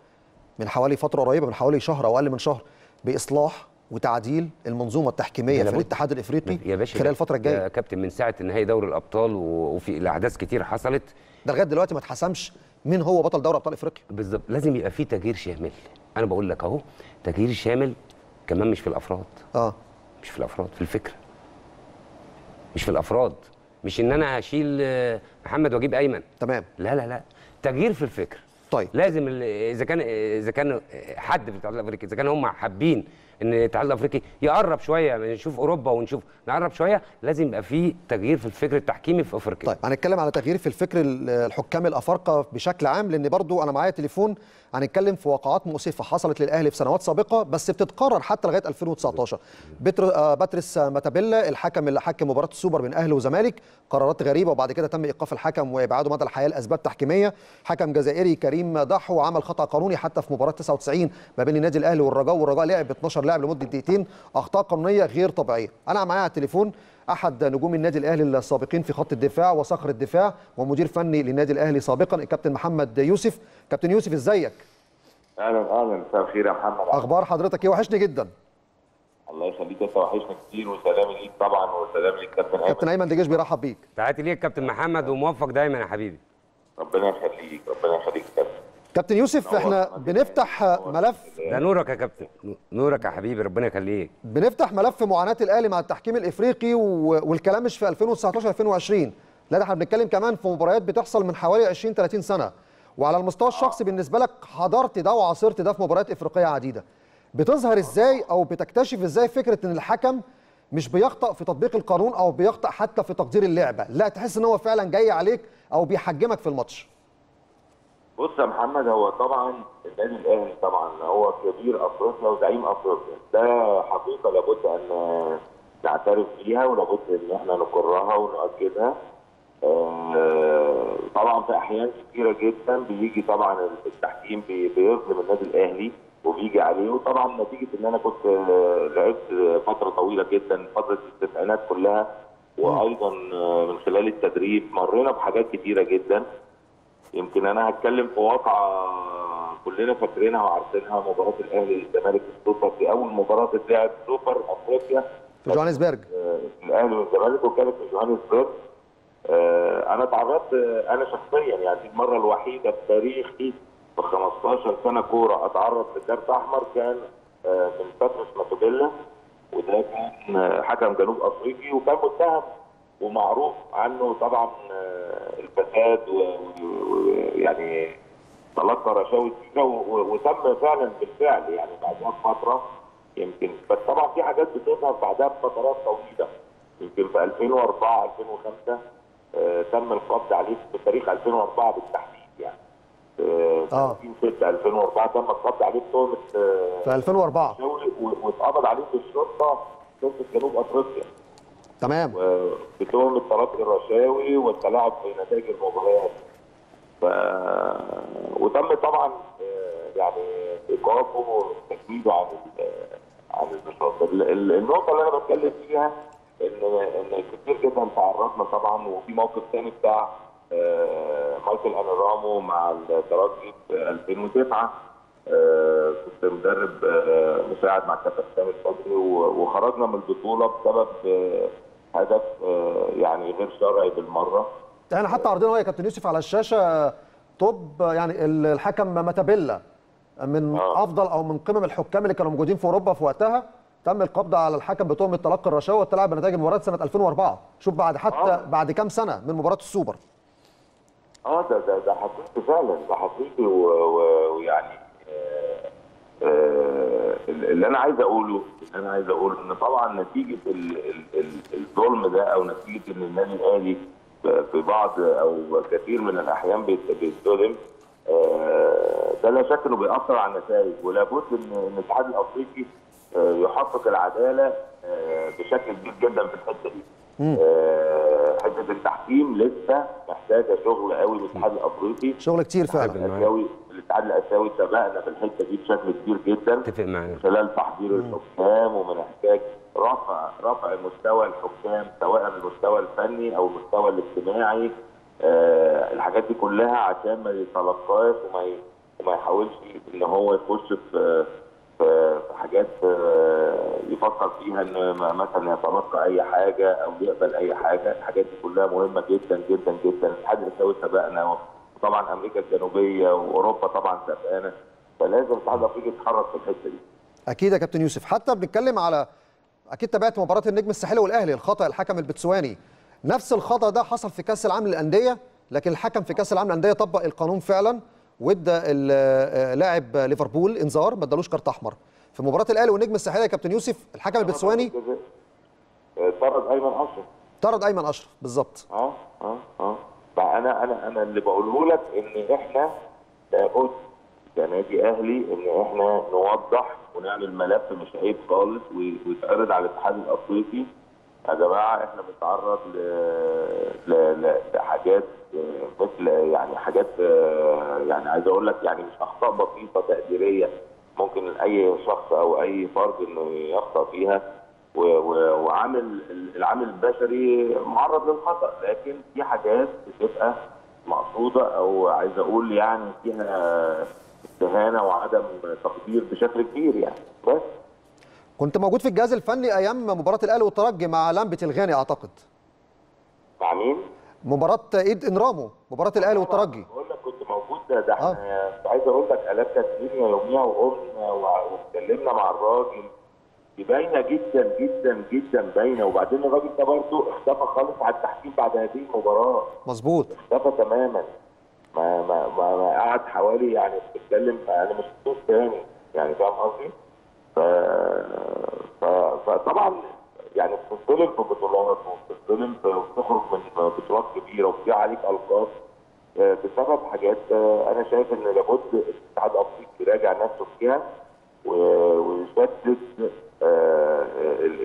من حوالي فتره قريبه، من حوالي شهر او اقل من شهر، باصلاح وتعديل المنظومه التحكيميه في الاتحاد الافريقي خلال الفتره الجايه يا كابتن. من ساعه نهائي دوري الابطال وفي الاحداث كتير حصلت، ده لغايه دلوقتي ما اتحسمش مين هو بطل دوري ابطال افريقيا بالظبط. لازم يبقى في تغيير شامل. انا بقول لك اهو، تغيير شامل كمان، مش في الافراد اه مش في الافراد، في الفكره، مش في الافراد، مش ان انا هشيل محمد واجيب ايمن، تمام، لا لا لا، تغيير في الفكر. طيب لازم اذا كان اذا كان حد في الاتحاد الافريقي، اذا كان هم حابين ان الاتحاد الافريقي يقرب شويه، نشوف اوروبا ونشوف نقرب شويه، لازم يبقى في تغيير في الفكر التحكيمي في افريقيا. طيب هنتكلم على تغيير في الفكر الحكام الافارقه بشكل عام، لان برضو انا معايا تليفون. هنتكلم في وقعات مؤسفه حصلت للاهلي في سنوات سابقه بس بتتكرر حتى لغايه ألفين وتسعتاشر. بيتر باتريس ماتابيلا، الحكم اللي حكم مباراه السوبر بين اهلي وزمالك، قرارات غريبه وبعد كده تم ايقاف الحكم وابعاده مدى الحياه لاسباب تحكيميه. حكم جزائري كريم داحو عمل خطا قانوني حتى في مباراه تسعة وتسعين ما بين النادي الاهلي والرجاء، والرجاء لعب ب اتناشر لاعب لمده دقيقتين، اخطاء قانونيه غير طبيعيه. انا معايا على التليفون احد نجوم النادي الاهلي السابقين في خط الدفاع وصخر الدفاع ومدير فني للنادي الاهلي سابقا، الكابتن محمد يوسف. كابتن يوسف ازيك؟ اهلا اهلا، مساء الخير يا محمد. اخبار حضرتك ايه؟ وحشني جدا. الله يخليك، انت وحشنا كتير، وسلام ليك طبعا وسلام للكابتن ايمن. كابتن ايمن دجيش بيرحب بيك. تعالى ليك كابتن محمد، وموفق دايما يا حبيبي. ربنا يخليك ربنا يخليك كابتن. كابتن يوسف، احنا بنفتح ملف، ده نورك يا كابتن، نورك يا حبيبي، ربنا يخليك. بنفتح ملف معاناه الاهلي مع التحكيم الافريقي، والكلام مش في ألفين وتسعتاشر ألفين وعشرين، لا ده احنا بنتكلم كمان في مباريات بتحصل من حوالي عشرين تلاتين سنه. وعلى المستوى الشخصي بالنسبه لك حضرت ده وعاصرت ده في مباريات افريقيه عديده. بتظهر ازاي او بتكتشف ازاي فكره ان الحكم مش بيخطأ في تطبيق القانون او بيخطأ حتى في تقدير اللعبه، لا تحس ان هو فعلا جاي عليك او بيحجمك في الماتش؟ بص يا محمد، هو طبعا النادي الاهلي طبعا هو كبير افريقيا وزعيم افريقيا، ده حقيقه لابد ان نعترف بيها ولابد ان احنا نقرها ونؤكدها. طبعا في احيان كثيره جدا بيجي طبعا التحكيم بيظلم النادي الاهلي وبيجي عليه، وطبعا نتيجه ان انا كنت لعبت فتره طويله جدا، فتره التسعينات كلها، وايضا من خلال التدريب مرينا بحاجات كثيره جدا. يمكن انا هتكلم في واقعه كلنا فاكرينها وعارفينها، مباراه الاهلي والزمالك السوبر، في اول مباراه اتلعبت سوبر افريقيا في جوهانسبرج، الاهلي والزمالك، وكانت في جوهانسبرج. انا اتعرضت انا شخصيا، يعني دي المره الوحيده في تاريخي في خمستاشر سنه كوره اتعرض لكارت احمر، كان من باتريس ماتابيلا، وده كان حكم جنوب افريقي وكان متهم ومعروف عنه طبعا الفساد ويعني تلقى رشاوي وتم فعلا بالفعل يعني بعدها بفتره يمكن، بس طبعا في حاجات بتظهر بعدها بفترات طويله، يمكن في ألفين وأربعة ألفين وخمسة آه تم القبض عليه في تاريخ ألفين وأربعة بالتحديد يعني آه ألفين وستة ألفين وأربعة تم القبض عليه بتهمه آه في ألفين وأربعة واتقبض عليه في الشرطه شرطه جنوب افريقيا تمام بتهمه تلقي الرشاوي والتلاعب في نتائج المباريات ف... وتم طبعا يعني ايقافه وتجديده عن عن النشاط. النقطه اللي انا بتكلم فيها ان ان كتير جدا تعرضنا طبعا، وفي موقف ثاني بتاع مايكل انيرامو مع الترجي في ألفين وتسعة، كنت مدرب مساعد مع الكابتن سامي الصدري وخرجنا من البطوله بسبب هدف يعني غير شرعي بالمره. احنا حتى عرضنا هو يا كابتن يوسف على الشاشه طب يعني الحكم ماتابيلا من آه. افضل او من قمم الحكام اللي كانوا موجودين في اوروبا في وقتها، تم القبض على الحكم بتهمه تلقي الرشاوى والتلاعب بنتائج المباريات سنه ألفين وأربعة. شوف بعد حتى آه. بعد كام سنه من مباراه السوبر. اه ده ده ده حقيقي فعلا، ده حقيقي ويعني آه آه اللي انا عايز اقوله اللي انا عايز اقوله ان طبعا نتيجه الظلم ده او نتيجه ان النادي الاهلي في بعض او كثير من الاحيان بيتظلم، ده لا شك انه بيأثر على النتائج، ولا بد ان الاتحاد الافريقي يحقق العداله بشكل كبير جدا في الحته دي. حته التحكيم لسه محتاجه شغل قوي من الاتحاد الافريقي، شغل كتير فعلا. الاتحاد الاسيوي سبقنا في الحته دي بشكل كبير جدا، اتفق معاك، خلال تحضير الحكام ومن احتاج رفع رفع مستوى الحكام سواء المستوى الفني او المستوى الاجتماعي، أه الحاجات دي كلها عشان ما يتلقاش وما وما يحاولش ان هو يخش في في حاجات يفكر فيها انه مثلا يتلقى اي حاجه او يقبل اي حاجه. الحاجات دي كلها مهمه جدا جدا جدا. الاتحاد الاسيوي سبقنا، وطبعا امريكا الجنوبيه واوروبا طبعا سبقانا، فلازم الاتحاد الافريقي يتحرك في الحته دي. اكيد يا كابتن يوسف. حتى بنتكلم على اكيد تابعت مباراه النجم الساحلي والاهلي، الخطا الحكم البتسواني، نفس الخطا ده حصل في كاس العالم للانديه، لكن الحكم في كاس العالم للانديه طبق القانون فعلا وادى لاعب ليفربول انذار، ما ادالوش كارت احمر. في مباراه الاهلي والنجم الساحلي يا كابتن يوسف الحكم البتسواني طرد ايمن اشرف طرد ايمن اشرف بالظبط. اه اه اه انا انا انا اللي بقوله لك ان احنا لابد كنادي اهلي ان احنا نوضح ونعمل ملف مش عيب خالص ويتعرض على الاتحاد الافريقي. يا جماعه احنا بنتعرض ل... ل... ل... لحاجات مثل يعني حاجات يعني عايز اقول لك يعني مش اخطاء بسيطه تقديريه ممكن اي شخص او اي فرد انه يخطا فيها، و... و... وعامل العامل البشري معرض للخطا، لكن في حاجات بتبقى مقصوده او عايز اقول يعني فيها استهانه وعدم تقدير بشكل كبير يعني. بس كنت موجود في الجهاز الفني ايام مباراه الاهلي والترجي مع لامبتي الغاني اعتقد. مع مين؟ مباراه ايد انرامو، مباراه الاهلي والترجي. بقول لك كنت موجود، ده ده احنا آه. عايز اقول لك قلبنا الدنيا يوميها وقمنا واتكلمنا مع الراجل، دي باينه جدا جدا جدا باينه. وبعدين الراجل ده برضه اختفى خالص على التحكيم بعد هذه المباراه. مظبوط، اختفى تماما. ما ما ما قعد حوالي يعني بتتكلم انا مش شفتوش تاني يعني، فاهم قصدي؟ ف فطبعا يعني بتتظلم في بطولات وبتتظلم وبتخرج من بطولات كبيره وفي عليك القاب بسبب حاجات انا شايف ان لابد الاتحاد الافريقي يراجع نفسه فيها ويشدد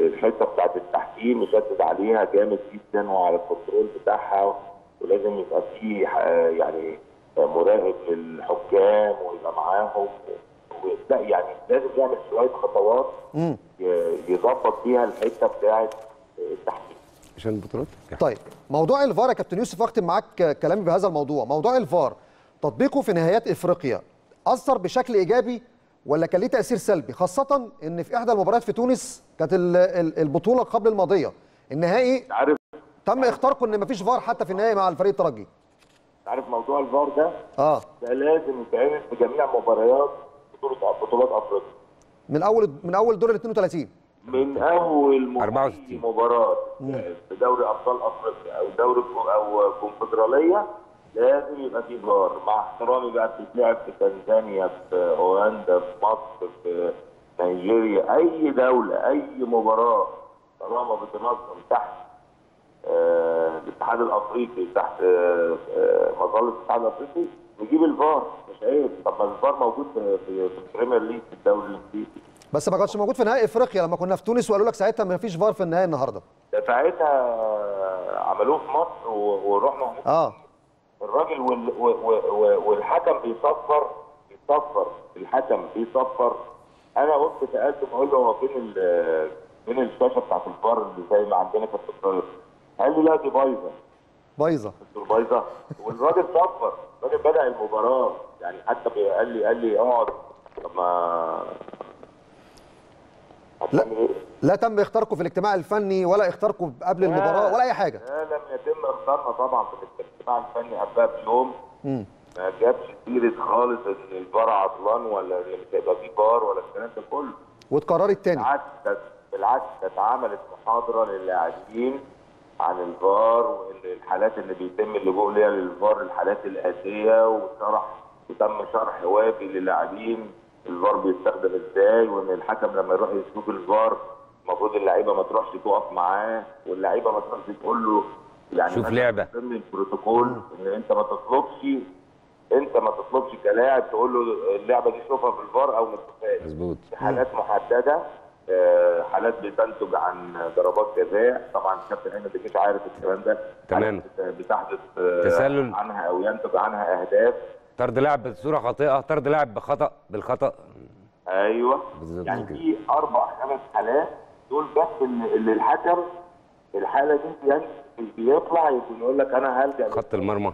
الحته بتاعت التحكيم، يشدد عليها جامد جدا وعلى الكنترول بتاعها، ولازم يبقى فيه يعني مراقب للحكام ويبقى معاهم، لا يعني لازم يعمل شويه خطوات يظبط فيها الحته بتاعه التحكيم عشان البطولات. طيب موضوع الفار يا كابتن يوسف، اختم معاك كلامي بهذا الموضوع، موضوع الفار تطبيقه في نهائيات افريقيا اثر بشكل ايجابي ولا كان ليه تاثير سلبي؟ خاصه ان في احدى المباريات في تونس كانت البطوله قبل الماضيه النهائي عارف تم اختراقه ان مفيش فار حتى في النهائي مع الفريق الترجي. عارف موضوع الفار ده؟ اه ده لازم يتعمل في جميع مباريات بطولات افريقيا من اول من اول دور ال اثنين وثلاثين. من اول مباراه في دوري ابطال افريقيا او دوري او كونفدراليه لازم يبقى في فار، مع احترامي بقى بتتلعب في تنزانيا، في اوغندا، في مصر، في نيجيريا، اي دوله اي مباراه طالما بتنظم تحت آه الاتحاد الافريقي، تحت آه آه مظله الاتحاد الافريقي، نجيب الفار. مش عيب، طب ما الفار موجود في البريمير ليج في الدوري الانجليزي، بس ما كانش موجود في نهائي افريقيا لما كنا في تونس وقالوا لك ساعتها ما فيش فار في النهائي النهارده. ده ساعتها عملوه في مصر ورحنا هناك. اه الراجل والحكم بيصفر بيصفر الحكم بيصفر. انا قلت سالته بقول له هو فين فين الشاشه بتاعت الفار اللي زي ما عندنا في التقرير؟ قال لي لا دي بايظه. بايظه؟ قلت له بايظه؟ والراجل صفر، الراجل بدا المباراه يعني، حتى قال لي قال لي اقعد. طب ما لا, لا تم اختياركم في الاجتماع الفني ولا اختياركم قبل المباراه ولا اي حاجه. لا لم يتم اختيارنا طبعا في الاجتماع الفني قبلها بيوم. امم ما جابش سيره خالص ان الفار عطلان ولا مش هيبقى في فار ولا الكلام ده كله. واتكررت تاني. بالعكس بالعكس اتعملت محاضره للاعبين عن الفار وان الحالات اللي بيتم اللجوء ليها للفار الحالات القاسيه، وشرح وتم شرح وافي للاعبين الفار بيستخدم ازاي، وان الحكم لما يروح يشوف الفار المفروض اللعيبه ما تروحش تقف معاه، واللعيبه ما تروحش تقول له يعني شوف لعبه ضمن البروتوكول ان انت ما تطلبش انت ما تطلبش كلاعب تقول له اللعبه دي شوفها في الفار او ما تشوفهاش. مظبوط. حالات محدده، حالات بتنتج عن ضربات جزاء، طبعا الكابتن احمد مش عارف الكلام ده، تمام، بتحدث تسلل عنها او ينتج عنها اهداف، طرد لاعب بصوره خاطئه، طرد لاعب بخطا بالخطا. ايوه يعني في اربع خمس حالات دول بس اللي الحكم الحاله دي يعني بيطلع يقول لك انا هلجأ خط المرمى،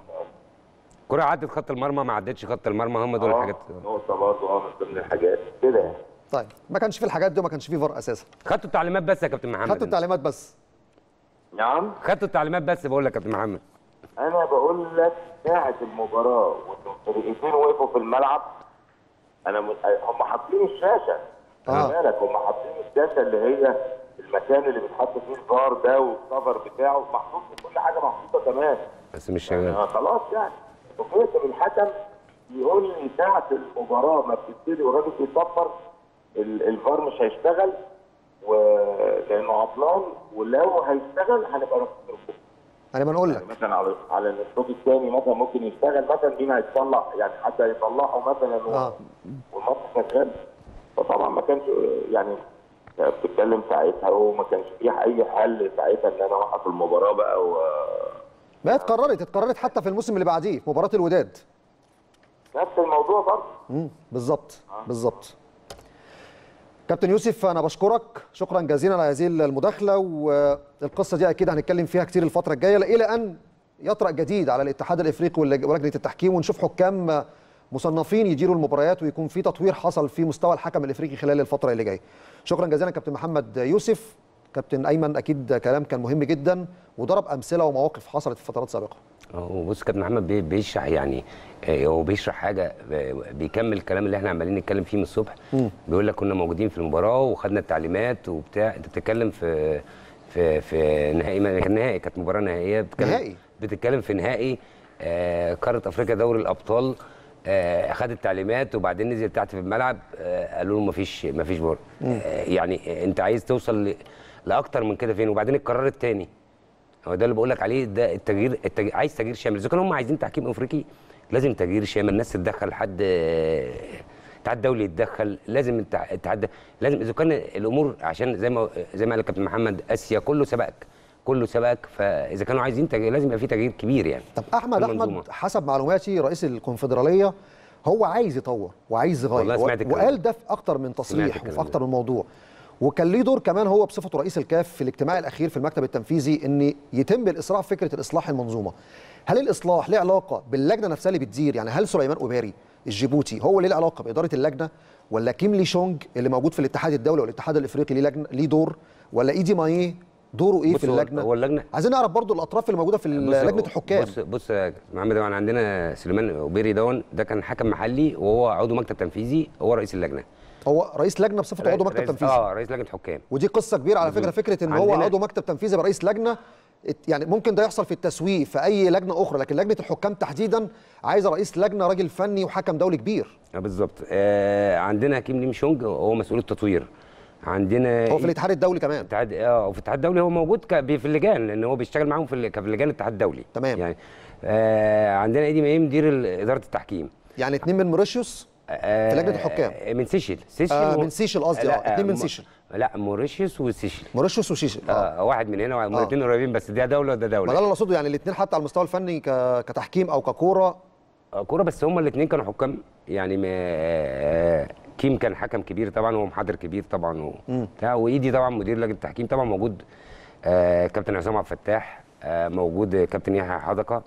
كرة عدت خط المرمى ما عدتش خط المرمى، هم دول الحاجات. نقطه برضه اه من ضمن الحاجات كده. طيب ما كانش في الحاجات دي وما كانش في فار اساسا. خدتوا التعليمات بس يا كابتن محمد. خدتوا التعليمات بس. نعم خدتوا التعليمات بس. بقول لك يا كابتن محمد، أنا بقول لك ساعة المباراة والفرقتين وقفوا في الملعب، أنا م... هم حاطين الشاشة، خلي بالك هم حاطين الشاشة اللي هي المكان اللي بيتحط فيه الفار ده والكفر بتاعه محطوط، كل حاجة محطوطة تمام، بس مش شغال يعني خلاص يعني. وفكرة الحكم يقول لي ساعة المباراة ما بتبتدي والراجل بيصفر الفار مش هيشتغل ولأنه عطلان، ولو هيشتغل هنبقى نفس يعني ما نقول لك يعني مثلا على على الشوط الثاني مثلا ممكن يشتغل مثلا، مين هيطلع يعني حتى يطلعه مثلا اه والماتش شغال. فطبعا ما كانش يعني بتتكلم ساعتها وما كانش فيه اي حل ساعتها ان انا اوقف المباراه بقى و ما اتكررت اتكررت حتى في الموسم اللي بعديه مباراه الوداد نفس الموضوع برضه. امم بالظبط بالظبط. كابتن يوسف أنا بشكرك شكرا جزيلا على هذه المداخلة، والقصة دي أكيد هنتكلم فيها كتير الفترة الجاية إلى أن يطرأ جديد على الاتحاد الإفريقي ولجنة التحكيم، ونشوف حكام مصنفين يديروا المباريات ويكون في تطوير حصل في مستوى الحكم الإفريقي خلال الفترة اللي جاية. شكرا جزيلا كابتن محمد يوسف. كابتن أيمن أكيد كلام كان مهم جدا وضرب أمثلة ومواقف حصلت في فترات سابقة. بص كابتن محمد بيشرح يعني هو بيشرح حاجه بيكمل الكلام اللي احنا عمالين نتكلم فيه من الصبح. بيقول لك كنا موجودين في المباراه وخدنا التعليمات وبتاع. انت بتتكلم في في في نهائي نهائي كانت مباراه نهائيه، بتتكلم بتتكلم في نهائي آه قاره افريقيا دوري الابطال. آه خد التعليمات وبعدين نزل تحت في الملعب آه قالوا له مفيش مفيش بور آه يعني انت عايز توصل لاكتر من كده فين؟ وبعدين اتكررت تاني. هو ده اللي بقول لك عليه، ده التغيير التج... عايز تغيير شامل. اذا كانوا هم عايزين تحكيم افريقي لازم تغيير شامل، الناس تتدخل، حد الاتحاد الدولي يتدخل، لازم الاتحاد لازم. اذا كان الامور عشان زي ما زي ما قال كابتن محمد اسيا كله سبقك كله سبقك، فاذا كانوا عايزين تغيير لازم يبقى في تغيير كبير يعني. طب احمد احمد حسب معلوماتي رئيس الكونفدراليه هو عايز يطور وعايز يغير، وقال ده في اكتر من تصريح وفي اكتر من موضوع، وكان ليه دور كمان هو بصفته رئيس الكاف في الاجتماع الاخير في المكتب التنفيذي ان يتم الاسراع في فكره الاصلاح المنظومه. هل الاصلاح له علاقه باللجنه نفسها اللي بتدير؟ يعني هل سليمان اوباري الجيبوتي هو ليه علاقه باداره اللجنه، ولا كيم لي شونج اللي موجود في الاتحاد الدولي والاتحاد الافريقي ليه لجنه ليه دور، ولا ايدي مايه دوره ايه في اللجنه؟ هو اللجنه عايزين نعرف برضو الاطراف اللي موجوده في لجنه الحكام. بص بص يا محمد، احنا عندنا سليمان اوباري دون ده كان حكم محلي وهو عضو مكتب تنفيذي، هو رئيس اللجنه. هو رئيس لجنه بصفته عضو مكتب تنفيذي. اه رئيس لجنه حكام، ودي قصه كبيره على فكره. فكره ان هو عضو مكتب تنفيذي يبقى رئيس لجنه، يعني ممكن ده يحصل في التسويق في اي لجنه اخرى، لكن لجنه الحكام تحديدا عايزه رئيس لجنه راجل فني وحكم دولي كبير. بالظبط. آه عندنا كيم لي شونج هو مسؤول التطوير، عندنا هو في الاتحاد الدولي كمان الاتحاد اه وفي الاتحاد الدولي هو موجود في اللجان، لان هو بيشتغل معاهم في لجان الاتحاد الدولي. تمام. يعني آه عندنا ايدي ماييه مدير اداره التحكيم، يعني اثنين من موريشيوس في لجنه الحكام، من سيشل سيشل آه و... من سيشل قصدي اه اثنين من سيشل، لا موريشيوس وسيشل موريشيوس وسيشل اه واحد من هنا والاثنين قريبين، بس ده دوله وده دوله. ما ده اللي اقصده، يعني الاثنين حتى على المستوى الفني ك... كتحكيم او ككوره كوره، بس هم الاثنين كانوا حكام. يعني ما... كيم كان حكم كبير طبعا ومحاضر كبير طبعا و... وايدي طبعا مدير لجنه التحكيم. طبعا موجود آه كابتن عصام عبد الفتاح، آه موجود كابتن يحيى حدقه،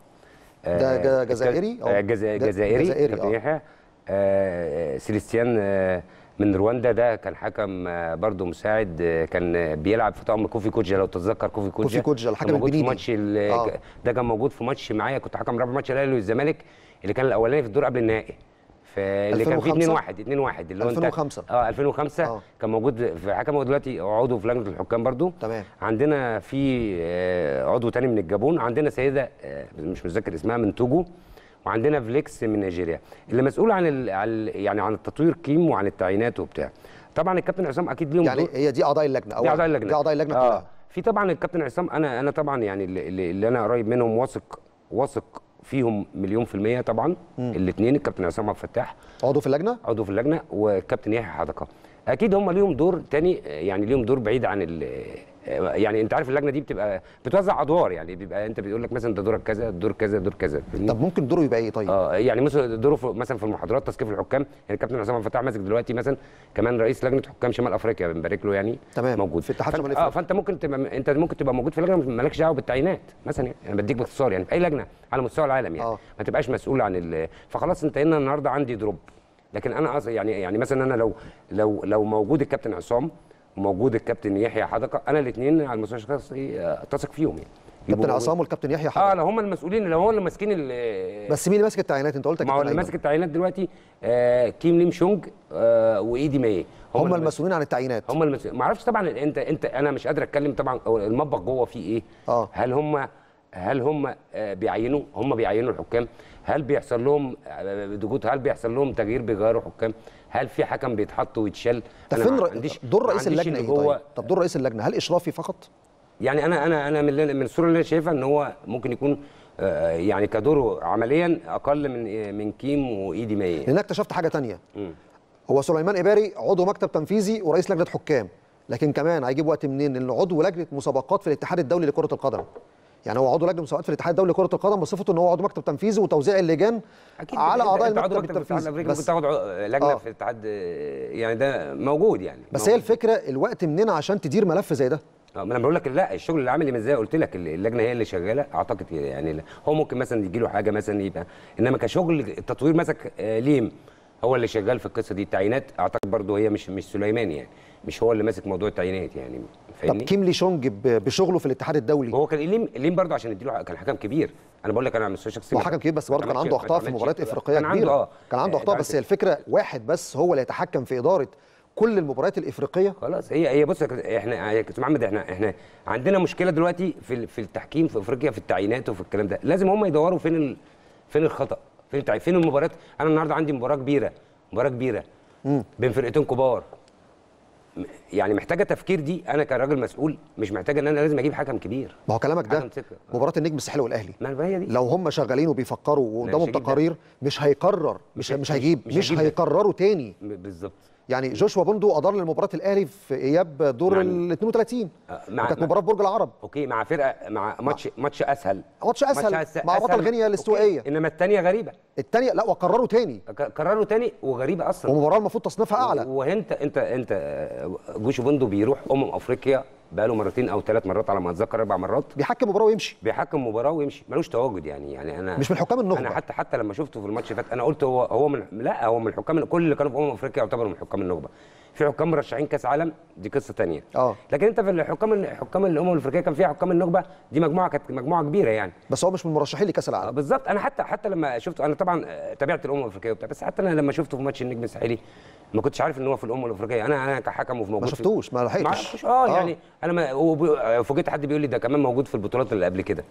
آه ده جزائري او جزائري كابتن يحيى، آه سيليستيان آه من رواندا، ده كان حكم آه برضه مساعد، آه كان بيلعب في طقم كوفي كوجيا لو تتذكر. كوفي كوجيا كوفي كوجيا الحكم البنيدي آه. ده كان موجود في ماتش معايا، كنت حكم رابع ماتش الاهلي والزمالك اللي كان الاولاني في الدور قبل النهائي، فاللي كان فيه اتنين واحد اتنين واحد اللي هو ألفين وخمسة اه ألفين وخمسة أوه. كان موجود في حكم، هو دلوقتي عضو في لجنه الحكام برضه. تمام. عندنا في آه عضو ثاني من الجابون، عندنا سيده آه مش متذكر اسمها من توجو، وعندنا فليكس من نيجيريا اللي مسؤول عن ال عن ال يعني عن التطوير كيم وعن التعيينات وبتاع. طبعا الكابتن عصام اكيد ليهم يعني دور. هي دي اعضاء اللجنه او دي اعضاء اللجنه دي اعضاء اللجنه كلها. آه. في طبعا الكابتن عصام انا انا طبعا يعني اللي, اللي انا قريب منهم، واثق واثق فيهم مليون في المية طبعا الاثنين، الكابتن عصام عبد الفتاح عضو في اللجنه عضو في اللجنه والكابتن يحيى حدقه. اكيد هم ليهم دور تاني، يعني ليهم دور بعيد عن ال يعني انت عارف اللجنه دي بتبقى بتوزع ادوار، يعني بيبقى انت بيقول لك مثلا ده دورك كذا، دور كذا، دور كذا. طب ممكن دوره يبقى ايه طيب؟ اه يعني مثلا دوره مثلا في المحاضرات، تثقيف الحكام، يعني الكابتن عصام عبد الفتاح ماسك دلوقتي مثلا كمان رئيس لجنه حكام شمال افريقيا، بنبارك له يعني. تمام. موجود في اتحاد شمال افريقيا اه فانت ممكن تبقى انت ممكن تبقى موجود في لجنه مالكش دعوه بالتعيينات مثلا، يعني انا بديك باختصار يعني في اي لجنه على مستوى العالم يعني. أوه. ما تبقاش مسؤول عن ال... فخلاص انتهينا النهارده عندي دروب، لكن انا يعني يعني مثلا انا لو لو لو موجود الكابتن عصام وموجود الكابتن يحيى حدقه، انا الاثنين على المستوى الشخصي اتثق فيهم يعني. الكابتن عصام والكابتن يحيى حدقه اه لو هم المسؤولين، لو هم اللي ماسكين. بس مين اللي ماسك التعيينات؟ انت قلت ما هو اللي ماسك التعيينات دلوقتي آه كيم لي شونج آه وايدي ماييه، هم, هم المسؤولين عن التعيينات، هم المسؤولين. ما اعرفش طبعا انت انت انا مش قادر اتكلم طبعا المطبخ جوه فيه ايه. آه. هل هم هل هم بيعينوا هم بيعينوا الحكام؟ هل بيحصل لهم ضغوط؟ هل بيحصل لهم تغيير بيغيروا حكام؟ هل في حكم بيتحط ويتشال؟ طب فين دور رئيس اللجنه ايه طيب؟ طب دور رئيس اللجنه هل اشرافي فقط؟ يعني انا انا انا من من الصوره اللي انا شايفها ان هو ممكن يكون آه يعني كدوره عمليا اقل من من كيم وايدي ماييه. لانك اكتشفت حاجه ثانيه، هو سليمان اباري عضو مكتب تنفيذي ورئيس لجنه حكام، لكن كمان هيجيب وقت منين ان عضو لجنه مسابقات في الاتحاد الدولي لكره القدم. يعني هو عضو لجنه مسابقات في الاتحاد الدولي لكره القدم بصفته ان هو عضو مكتب تنفيذي وتوزيع اللجان على اعضاء المكتب التنفيذي. بس تاخد لجنه آه. في الاتحاد يعني ده موجود يعني. بس موجود. هي الفكره الوقت منين عشان تدير ملف زي ده؟ ما انا بقول لك لا الشغل اللي عامل زي قلت لك اللجنه هي اللي شغاله اعتقد يعني. هو ممكن مثلا يجي له حاجه مثلا يبقى، انما كشغل التطوير مسك ليم هو اللي شغال في القصه دي. التعيينات اعتقد برضه هي مش مش سليماني يعني، مش هو اللي ماسك موضوع التعيينات يعني. طب كيم لي شونج بشغله في الاتحاد الدولي هو كان ليم ليم برضه عشان يديله، كان حكم كبير. انا بقول لك انا على مستوى شخصي هو حكم كبير، بس برضه كان عنده اخطاء في مباريات افريقيه كبيره. كان عنده اه كان عنده اخطاء، بس هي الفكره واحد بس هو اللي يتحكم في اداره كل المباريات الافريقيه. خلاص هي هي بص احنا يا كابتن محمد احنا احنا عندنا مشكله دلوقتي في في التحكيم في افريقيا، في التعيينات وفي الكلام ده. لازم هم يدوروا فين ال... فين الخطا، فين فين المباريات. انا النهارده عندي مباراه كبيره مباراه كبيره مم. بين فرقتين كبار، يعني محتاجه تفكير. دي انا كراجل مسؤول مش محتاجه ان انا لازم اجيب حكم كبير. ما هو كلامك ده مباراه النجم الساحلي والاهلي، ما هي دي. لو هم شغالين وبيفكروا وقدامهم تقارير مش هيقرر، مش مش هيجيب مش, مش, مش هيقرروا تاني. بالظبط. يعني جوشوا بوندو ادار لمباراه الاهلي في اياب دور ال اتنين وتلاتين، كانت مباراه برج العرب اوكي مع فرقه مع ماتش مع ماتش اسهل ماتش اسهل, ماتش أسهل. مع بطل غينيا الاستوائيه، انما الثانيه غريبه. الثانيه لا وقرروا تاني قرروا تاني وغريبه اصلا، والمباراه المفروض تصنيفها اعلى. وانت انت انت جوشوا بوندو بيروح امم افريقيا بقاله مرتين او ثلاث مرات على ما اتذكر، اربع مرات بيحكم مباراه ويمشي بيحكم مباراه ويمشي ملوش تواجد يعني. يعني انا مش من حكام النخبه، انا حتى حتى لما شفته في الماتش فات انا قلت هو هو من لا هو من الحكام. كل اللي كانوا في امم افريقيا يعتبروا من حكام النخبه. في حكام مرشحين كاس عالم دي قصه ثانيه، لكن انت في الحكام الحكام الامم الافريقيه كان فيها حكام النخبه، دي مجموعه كانت مجموعه كبيره يعني، بس هو مش من المرشحين لكاس العالم. بالظبط. انا حتى حتى لما شفته، انا طبعا تابعت الامم الافريقيه وبتاع، بس حتى انا لما شفته في ماتش النجم الساحلي ما كنتش عارف ان هو في الامم الافريقيه. انا انا كحكم وفي موجود ما شفتوش ما لحقتش اه يعني انا ما فوجئت حد بيقول لي ده كمان موجود في البطولات اللي قبل كده،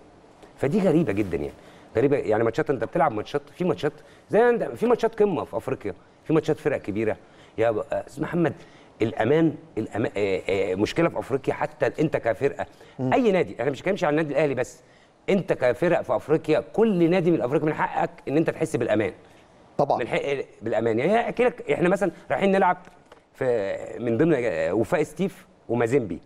فدي غريبه جدا يعني غريبه يعني ماتشات انت بتلعب ماتشات في ماتشات زي انت في ماتشات قمه في افريقيا، في ماتشات فرق كبيره يا استاذ محمد. الامان, الأمان مشكله في افريقيا حتى انت كفرقه م. اي نادي، انا مش بتكلمش على النادي الاهلي بس، انت كفرق في افريقيا كل نادي من افريقيا من حقك ان انت تحس بالامان طبعا، من حق بالامان. يعني احكي لك احنا مثلا رايحين نلعب في من ضمن وفاء ستيف ومازيمبي،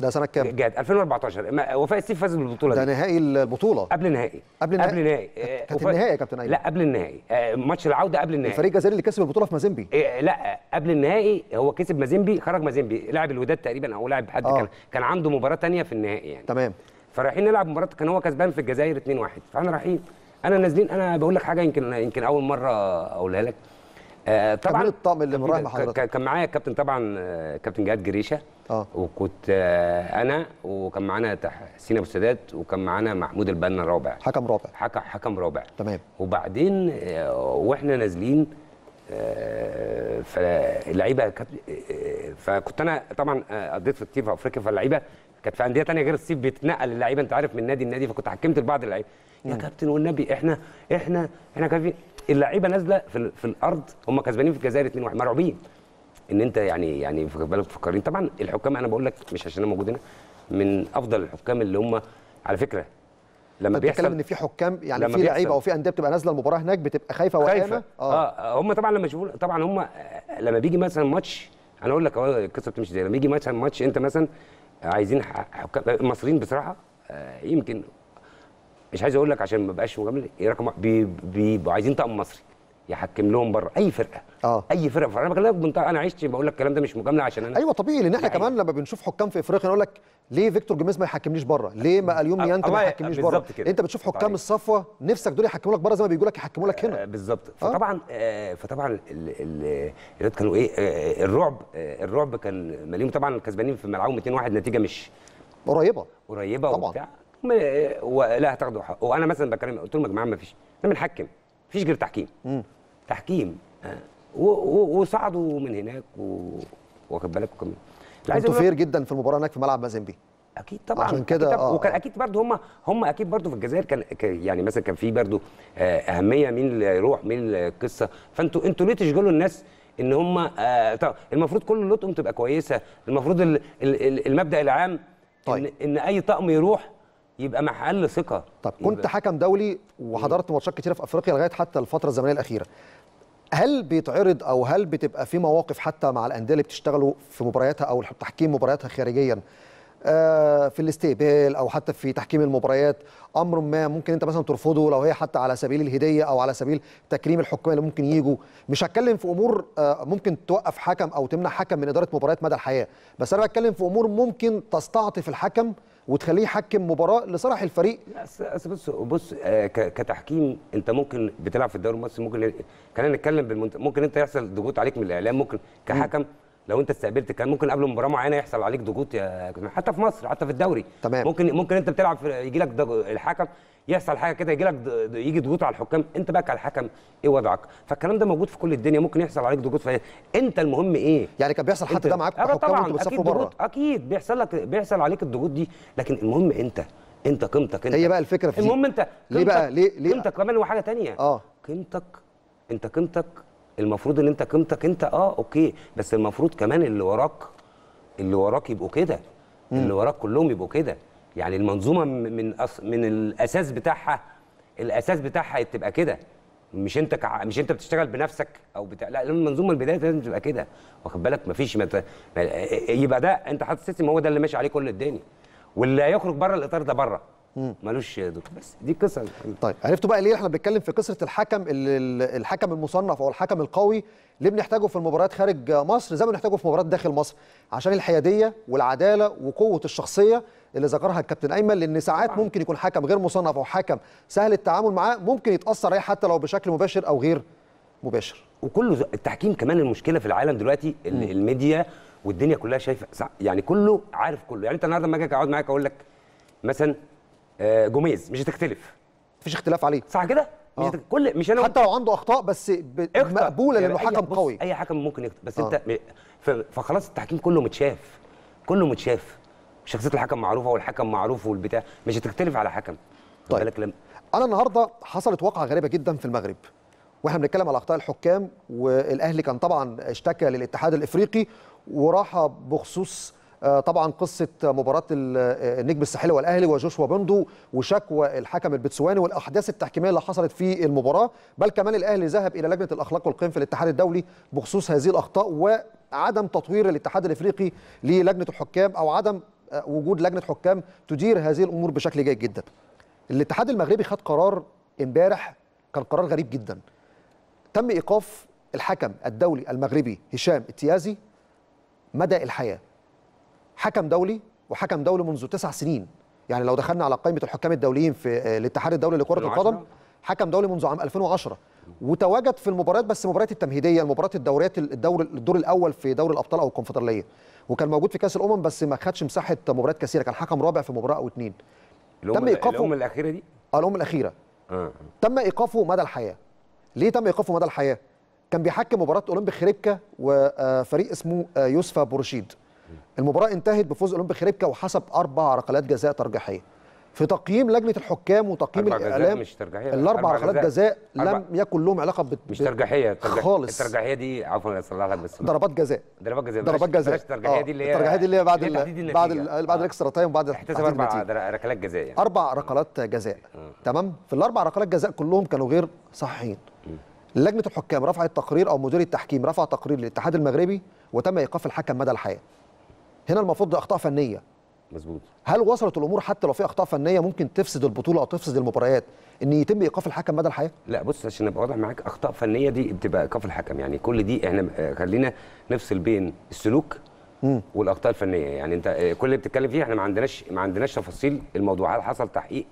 ده سنه كام؟ جاد ألفين وأربعتاشر. وفاء ستيف فاز بالبطوله ده نهائي البطوله قبل النهائي قبل النهائي قبل النهائي كانت النهائي يا كابتن ايمن. لا قبل النهائي ماتش العوده قبل النهائي، الفريق الجزائري اللي كسب البطوله في مازيمبي. لا قبل النهائي هو كسب مازيمبي، خرج مازيمبي لعب الوداد تقريبا او لعب حد آه. كان كان عنده مباراه ثانيه في النهائي يعني تمام. فرايحين نلعب مباراه كان هو كسبان في الجزائر اتنين واحد، فاحنا رايحين انا نازلين. انا بقول لك حاجه يمكن يمكن اول مره اقولها لك آه طبعا. الطقم اللي رايح مع حضرتك كان معايا الكابتن طبعا آه كابتن جهاد جريشه اه وكنت آه انا وكان معانا حسين ابو السادات وكان معانا محمود البنا الرابع حكم رابع حكم حكم رابع تمام. وبعدين آه واحنا نازلين آه فاللعيبه آه فكنت انا طبعا آه قضيت في التيف في افريقيا، فاللعيبه كانت في انديه ثانيه غير الصيف بتنقل اللعيبه انت عارف من نادي لنادي، فكنت حكمت لبعض اللعيبه يا كابتن والنبي احنا احنا احنا كافيين. اللعيبه نازله في, في الارض هم كسبانين في الجزائر اتنين واحد مرعوبين ان انت يعني يعني في بالك مفكرين. طبعا الحكام انا بقول لك مش عشان انا موجود هنا من افضل الحكام اللي هم على فكره لما بيحصل ان في حكام يعني في لعيبه او في انديه بتبقى نازله المباراه هناك بتبقى خايفه وقلقانه اه, آه. هم طبعا لما يشوفوا طبعا هم لما بيجي مثلا ماتش انا اقول لك القصه بتمشي ازاي. لما يجي مثلا ماتش انت مثلا عايزين حكام المصريين بصراحه آه يمكن مش عايز اقول لك عشان ما بقاش مجامله رقم بيبقوا عايزين طقم مصري يحكم لهم بره اي فرقه اه اي فرقه. فانا بكلمك منطقه انا عشت بقول لك الكلام ده مش مجامله عشان انا ايوه طبيعي لان احنا كمان لما بنشوف حكام في افريقيا نقول لك ليه فيكتور جوميز ما يحكمنيش بره، ليه ما اليوم نيانت ما يحكمنيش بره. انت بتشوف حكام الصفوه نفسك دول يحكموا لك بره زي ما بيقول لك يحكموا لك هنا آه بالظبط. فطبعا آه فطبعا الرياض كانوا ايه آه الرعب آه الرعب كان مليون طبعا. كسبانين في ملعبهم اتنين واحد نتيجه مش قريبه قريبه وبتاع ولا هتاخدوا حق. وانا مثلا بكلم قلت لهم يا جماعه ما فيش احنا بنحكم ما فيش غير تحكيم مم. تحكيم وصعدوا من هناك واخد بالك كنتوا فير جدا في المباراه هناك في ملعب مازيمبي اكيد طبعا عشان كده آه. وكان اكيد برده هم هم اكيد برده في الجزائر كان يعني مثلا كان في برده اهميه مين اللي يروح مين القصه. فانتوا انتوا ليه تشغلوا الناس ان هم آه المفروض كل لوتهم تبقى كويسه. المفروض المبدا العام طيب. إن, ان اي طقم يروح يبقى محل ثقه. طب كنت حكم دولي وحضرت ماتشات كتيره في افريقيا لغايه حتى الفتره الزمنيه الاخيره، هل بيتعرض او هل بتبقى في مواقف حتى مع الانديه اللي بتشتغلوا في مبارياتها او تحكيم مبارياتها خارجيا آه في الاستقبال او حتى في تحكيم المباريات امر ما ممكن انت مثلا ترفضه لو هي حتى على سبيل الهديه او على سبيل تكريم الحكام اللي ممكن يجوا؟ مش هتكلم في امور آه ممكن توقف حكم او تمنع حكم من اداره مباريات مدى الحياه، بس انا بتكلم في امور ممكن تستعطف الحكم وتخليه يحكم مباراه لصالح الفريق. بص بص آه كتحكيم انت ممكن بتلعب في الدوري المصري ممكن خلينا نتكلم بالمنت... ممكن انت يحصل ضغوط عليك من الاعلام ممكن كحكم لو انت استقبلت كان ممكن قبل مباراه معينه يحصل عليك ضغوط يا حتى في مصر حتى في الدوري تمام. ممكن ممكن انت بتلعب في... يجي لك دغ... الحكم يحصل حاجه كده يجي لك د... يجي ضغوط على الحكام انت بقى كالحكم ايه وضعك. فالكلام ده موجود في كل الدنيا ممكن يحصل عليك ضغوط في... انت المهم ايه يعني كان بيحصل حتى ده معاك طبعا اكيد ضغوط اكيد بيحصل لك بيحصل عليك الضغوط دي لكن المهم انت انت قيمتك انت هي بقى الفكره في المهم انت ليه بقى ليه ليه قيمتك كمان وحاجه ثانيه اه قيمتك انت قيمتك المفروض ان انت قيمتك انت اه اوكي بس المفروض كمان اللي وراك اللي وراك يبقوا كده اللي وراك كلهم يبقوا كده يعني المنظومه من أص... من الاساس بتاعها الاساس بتاعها تبقى كده مش انت كع... مش انت بتشتغل بنفسك او بتاع لا المنظومه البدايه لازم تبقى كده واخد بالك مفيش مت... يبقى ده انت حاطط سيستم هو ده اللي ماشي عليه كل الدنيا واللي هيخرج بره الاطار ده بره مالوش دور. بس دي قصه. طيب عرفتوا بقى ليه احنا بنتكلم في قصه الحكم الحكم المصنف او الحكم القوي ليه بنحتاجه في المباريات خارج مصر زي ما بنحتاجه في مباريات داخل مصر؟ عشان الحياديه والعداله وقوه الشخصيه اللي ذكرها الكابتن ايمن. لان ساعات ممكن يكون حكم غير مصنف او حكم سهل التعامل معاه ممكن يتاثر عليه حتى لو بشكل مباشر او غير مباشر. وكله التحكيم كمان المشكله في العالم دلوقتي الميديا والدنيا كلها شايفه يعني كله عارف كله يعني انت النهارده لما اجي اقعد معاك اقول لك مثلا جوميز مش هتختلف مفيش اختلاف عليه صح كده مش كل مش أنا حتى لو عنده اخطاء بس مقبوله لانه حكم قوي. اي حكم ممكن يكتب بس آه. انت فخلاص التحكيم كله متشاف، كله متشاف، شخصيه الحكم معروفه والحكم معروف والبتاع، مش هتختلف على حكم. طيب لم... انا النهارده حصلت واقعه غريبه جدا في المغرب واحنا بنتكلم على اخطاء الحكام، والاهلي كان طبعا اشتكى للاتحاد الافريقي وراح بخصوص طبعا قصه مباراه النجم الساحلي والاهلي وجوشوا بوندو وشكوى الحكم البتسواني والاحداث التحكيميه اللي حصلت في المباراه، بل كمان الاهلي ذهب الى لجنه الاخلاق والقيم في الاتحاد الدولي بخصوص هذه الاخطاء وعدم تطوير الاتحاد الافريقي للجنه الحكام او عدم وجود لجنه حكام تدير هذه الامور بشكل جيد جدا. الاتحاد المغربي خد قرار امبارح كان قرار غريب جدا. تم ايقاف الحكم الدولي المغربي هشام التيازي مدى الحياه. حكم دولي وحكم دولي منذ تسع سنين، يعني لو دخلنا على قائمه الحكام الدوليين في الاتحاد الدولي لكره القدم حكم دولي منذ عام ألفين وعشرة، وتواجد في المباريات بس المباريات التمهيديه، المباريات الدوريات الدور الدور الاول في دوري الابطال او الكونفدراليه، وكان موجود في كاس الامم بس ما خدش مساحه مباريات كثيره، كان حكم رابع في مباراه او اثنين. تم ايقافه الأم الاخيره دي اه الأم الاخيره آه. تم ايقافه مدى الحياه. ليه تم ايقافه مدى الحياه؟ كان بيحكم مباراه اولمبيك خريبكا وفريق اسمه يوسفا بورشيد. المباراه انتهت بفوز اولمبيك خريبكا وحسب اربع ركلات جزاء ترجيحيه. في تقييم لجنه الحكام وتقييم الاعلام مش ترجيحيه، الاربع ركلات جزاء لم يكن لهم علاقه بت... مش ترجيحيه خالص. الترجيحيه دي عفوا يصلح لك بس ضربات جزاء ضربات جزاء ضربات جزاء الترجيحيه دي اللي هي الترجيحيه دي اللي هي بعد ال... بعد ال... بعد الاكسترا تايم وبعد احتساب اربع ركلات جزاء يعني. اربع ركلات جزاء تمام. في الاربع ركلات جزاء كلهم كانوا غير صحيحين. لجنه الحكام رفعت تقرير او مدير التحكيم رفع تقرير للاتحاد المغربي وتم ايقاف الحكم مدى الحياه. هنا المفروض اخطاء فنيه مظبوط. هل وصلت الامور حتى لو في اخطاء فنيه ممكن تفسد البطوله او تفسد المباريات ان يتم ايقاف الحكم مدى الحياه؟ لا بص عشان ابقى واضح معاك، اخطاء فنيه دي بتبقى ايقاف الحكم، يعني كل دي احنا خلينا نفصل بين السلوك مم. والاخطاء الفنيه، يعني انت كل اللي بتتكلم فيه احنا ما عندناش ما عندناش تفاصيل الموضوع، هل حصل تحقيق؟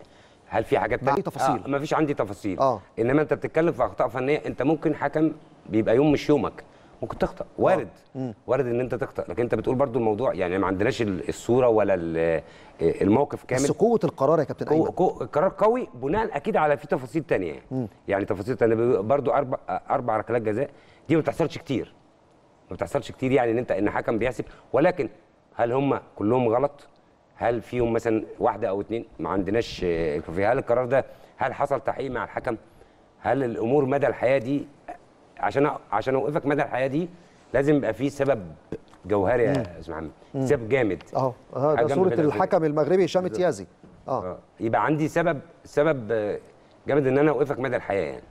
هل في حاجات تانية؟ تفاصيل آه ما فيش عندي تفاصيل آه. انما انت بتتكلم في اخطاء فنيه، انت ممكن حكم بيبقى يوم مش يومك ممكن تخطأ، وارد آه. وارد ان انت تخطأ، لكن انت بتقول برضو الموضوع يعني ما عندناش الصوره ولا الموقف كامل. بس قوه القرار يا كابتن ايمن، القرار قوي بناء اكيد على في تفاصيل ثانيه يعني. يعني تفاصيل ثانيه برضو اربع اربع ركلات جزاء دي ما بتحصلش كتير، ما بتحصلش كتير يعني ان انت ان حكم بيحسب، ولكن هل هم كلهم غلط؟ هل فيهم مثلا واحده او اتنين ما عندناش فيها؟ هل القرار ده هل حصل تحقيق مع الحكم؟ هل الامور مدى الحياه دي عشان عشان اوقفك مدى الحياه دي لازم يبقى في سبب جوهري يا استاذ محمد، سبب جامد اه اه ده صوره الحكم المغربي هشام التيازي اه اه يبقى عندي سبب سبب جامد ان انا اوقفك مدى الحياه يعني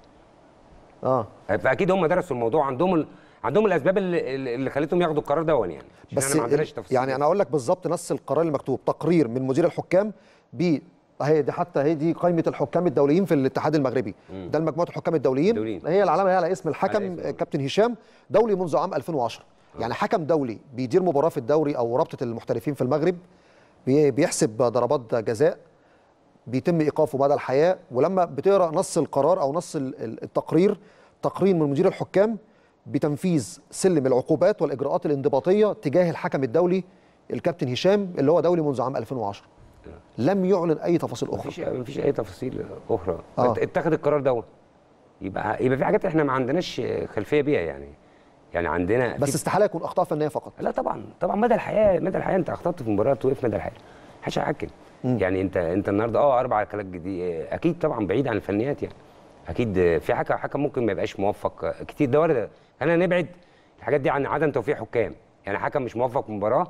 اه فاكيد هم درسوا الموضوع، عندهم عندهم الاسباب اللي, اللي خلتهم ياخدوا القرار ده يعني. بس انا ما عندناش تفاصيل يعني. انا اقول لك بالظبط نص القرار المكتوب، تقرير من مدير الحكام ب هي دي حتى هي دي قائمه الحكام الدوليين في الاتحاد المغربي مم. ده مجموعه الحكام الدوليين دولين. هي العلامه هي على اسم الحكم على كابتن هشام دولي منذ عام ألفين وعشرة مم. يعني حكم دولي بيدير مباراه في الدوري او رابطه المحترفين في المغرب، بيحسب ضربات جزاء، بيتم ايقافه بعد الحياه. ولما بتقرا نص القرار او نص التقرير، تقرير من مدير الحكام بتنفيذ سلم العقوبات والاجراءات الانضباطيه تجاه الحكم الدولي الكابتن هشام اللي هو دولي منذ عام ألفين وعشرة. لم يعلن اي تفاصيل اخرى، مفيش مفيش اي تفاصيل اخرى آه. اتخذ القرار دوت، يبقى يبقى في حاجات احنا ما عندناش خلفيه بيها يعني. يعني عندنا بس استحاله يكون اخطاء فنيه فقط. لا طبعا طبعا مدى الحياه مدى الحياه انت اخطات في مباراه توقف مدى الحياه، محدش هيحكم يعني. انت انت النهارده اه اربع ركلات دي اكيد طبعا بعيد عن الفنيات يعني، اكيد في حاجه حكم ممكن ما يبقاش موفق كتير، ده وارد. انا نبعد الحاجات دي عن عدم توفيق حكام، يعني حكم مش موفق في مباراه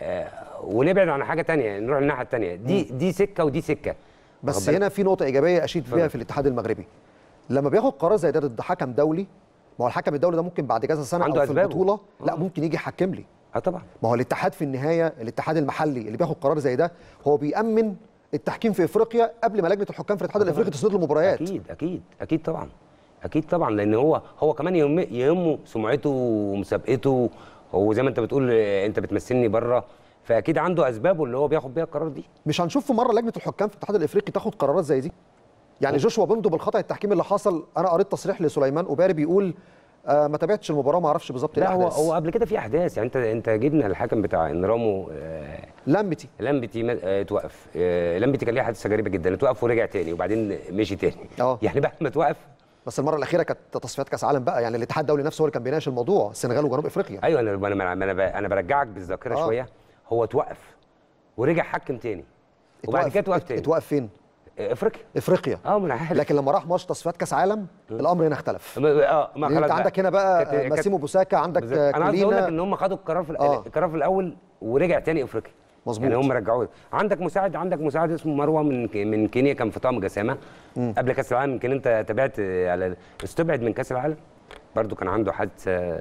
آه ونبعد عن حاجه ثانيه، نروح للناحيه الثانيه دي مم. دي سكه ودي سكه. بس هنا في نقطه ايجابيه اشيد بيها في الاتحاد المغربي، لما بياخد قرار زي ده ضد حكم دولي، ما هو الحكم الدولي ده ممكن بعد كذا سنه عنده او في البطوله آه. لا ممكن يجي يحكم لي اه طبعا. ما هو الاتحاد في النهايه، الاتحاد المحلي اللي بياخد قرار زي ده هو بيأمن التحكيم في افريقيا قبل ما لجنه الحكام في الاتحاد الافريقي تسند له المباريات. اكيد اكيد اكيد طبعا اكيد طبعا، لان هو هو كمان يهمه سمعته ومسابقته، وزي ما انت بتقول انت بتمثلني بره، فاكيد عنده اسبابه اللي هو بياخد بيها القرار دي. مش هنشوف في مره لجنه الحكام في الاتحاد الافريقي تاخد قرارات زي دي؟ يعني جوشوا بوندو بالخطا التحكيمي اللي حصل، انا قريت تصريح لسليمان قباري بيقول آه ما تابعتش المباراه ما اعرفش بالظبط الاحداث. لا هو هو قبل كده في احداث يعني. انت انت جبنا الحكم بتاع انرامو آه لامبتي لامبتي اتوقف. آه آه لامبتي كان ليه حادثه غريبه جدا، اتوقف ورجع تاني وبعدين مشي تاني أوه. يعني بعد ما اتوقف. بس المره الاخيره كانت تصفيات كاس عالم بقى، يعني الاتحاد الدولي نفسه هو اللي كان بيناقش الموضوع، السنغال وجنوب افريقيا. ايوه انا انا انا, أنا برجعك بالذاكره آه. شويه. هو اتوقف ورجع حكم تاني وبعد كده اتوقف تاني. اتوقف فين؟ افريقيا. افريقيا اه ما انا عارف. لكن لما راح ماتش تصفيات كاس عالم الامر هنا اختلف. اه ما خلاص انت عندك هنا بقى ماسيمو بوساكا، عندك كولينا. انا عايز اقول لك ان هم خدوا القرار في آه. القرار في الاول ورجع تاني افريقيا. مظبوط. يعني هم رجعوه. عندك مساعد عندك مساعد اسمه مروه من من كينيا، كان في طقم جسامه م. قبل كاس العالم. يمكن انت تابعت على استبعد من كاس العالم برضه، كان عنده حادثه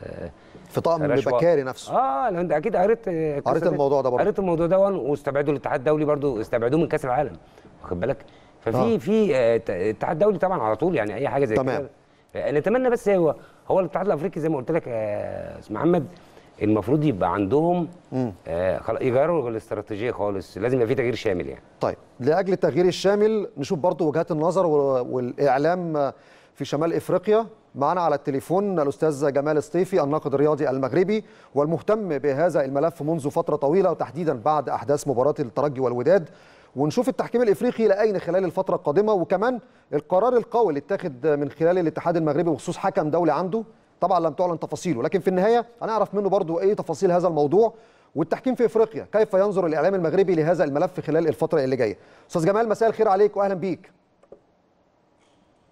في طقم بكاري نفسه. اه انا اكيد قريت قريت الموضوع ده برضه قريت الموضوع ده واستبعدوا الاتحاد الدولي برضه، استبعدوه من كاس العالم واخد بالك. ففي في الاتحاد الدولي طبعا على طول يعني اي حاجه زي كده نتمنى. بس هو هو الاتحاد الافريقي زي ما قلت لك يا استاذ محمد المفروض يبقى عندهم آه يغيروا الاستراتيجيه خالص، لازم يبقى في تغيير شامل يعني. طيب لاجل التغيير الشامل نشوف برضه وجهات النظر والاعلام في شمال افريقيا. معنا على التليفون الاستاذ جمال الصيفي الناقد الرياضي المغربي والمهتم بهذا الملف منذ فتره طويله، وتحديدا بعد احداث مباراه الترجي والوداد، ونشوف التحكيم الافريقي الى اين خلال الفتره القادمه، وكمان القرار القوي اللي اتاخد من خلال الاتحاد المغربي بخصوص حكم دولي عنده. طبعا لم تعلن تفاصيله، لكن في النهايه هنعرف منه برضو ايه تفاصيل هذا الموضوع والتحكيم في افريقيا، كيف ينظر الاعلام المغربي لهذا الملف خلال الفتره اللي جايه. استاذ جمال مساء الخير عليك واهلا بيك.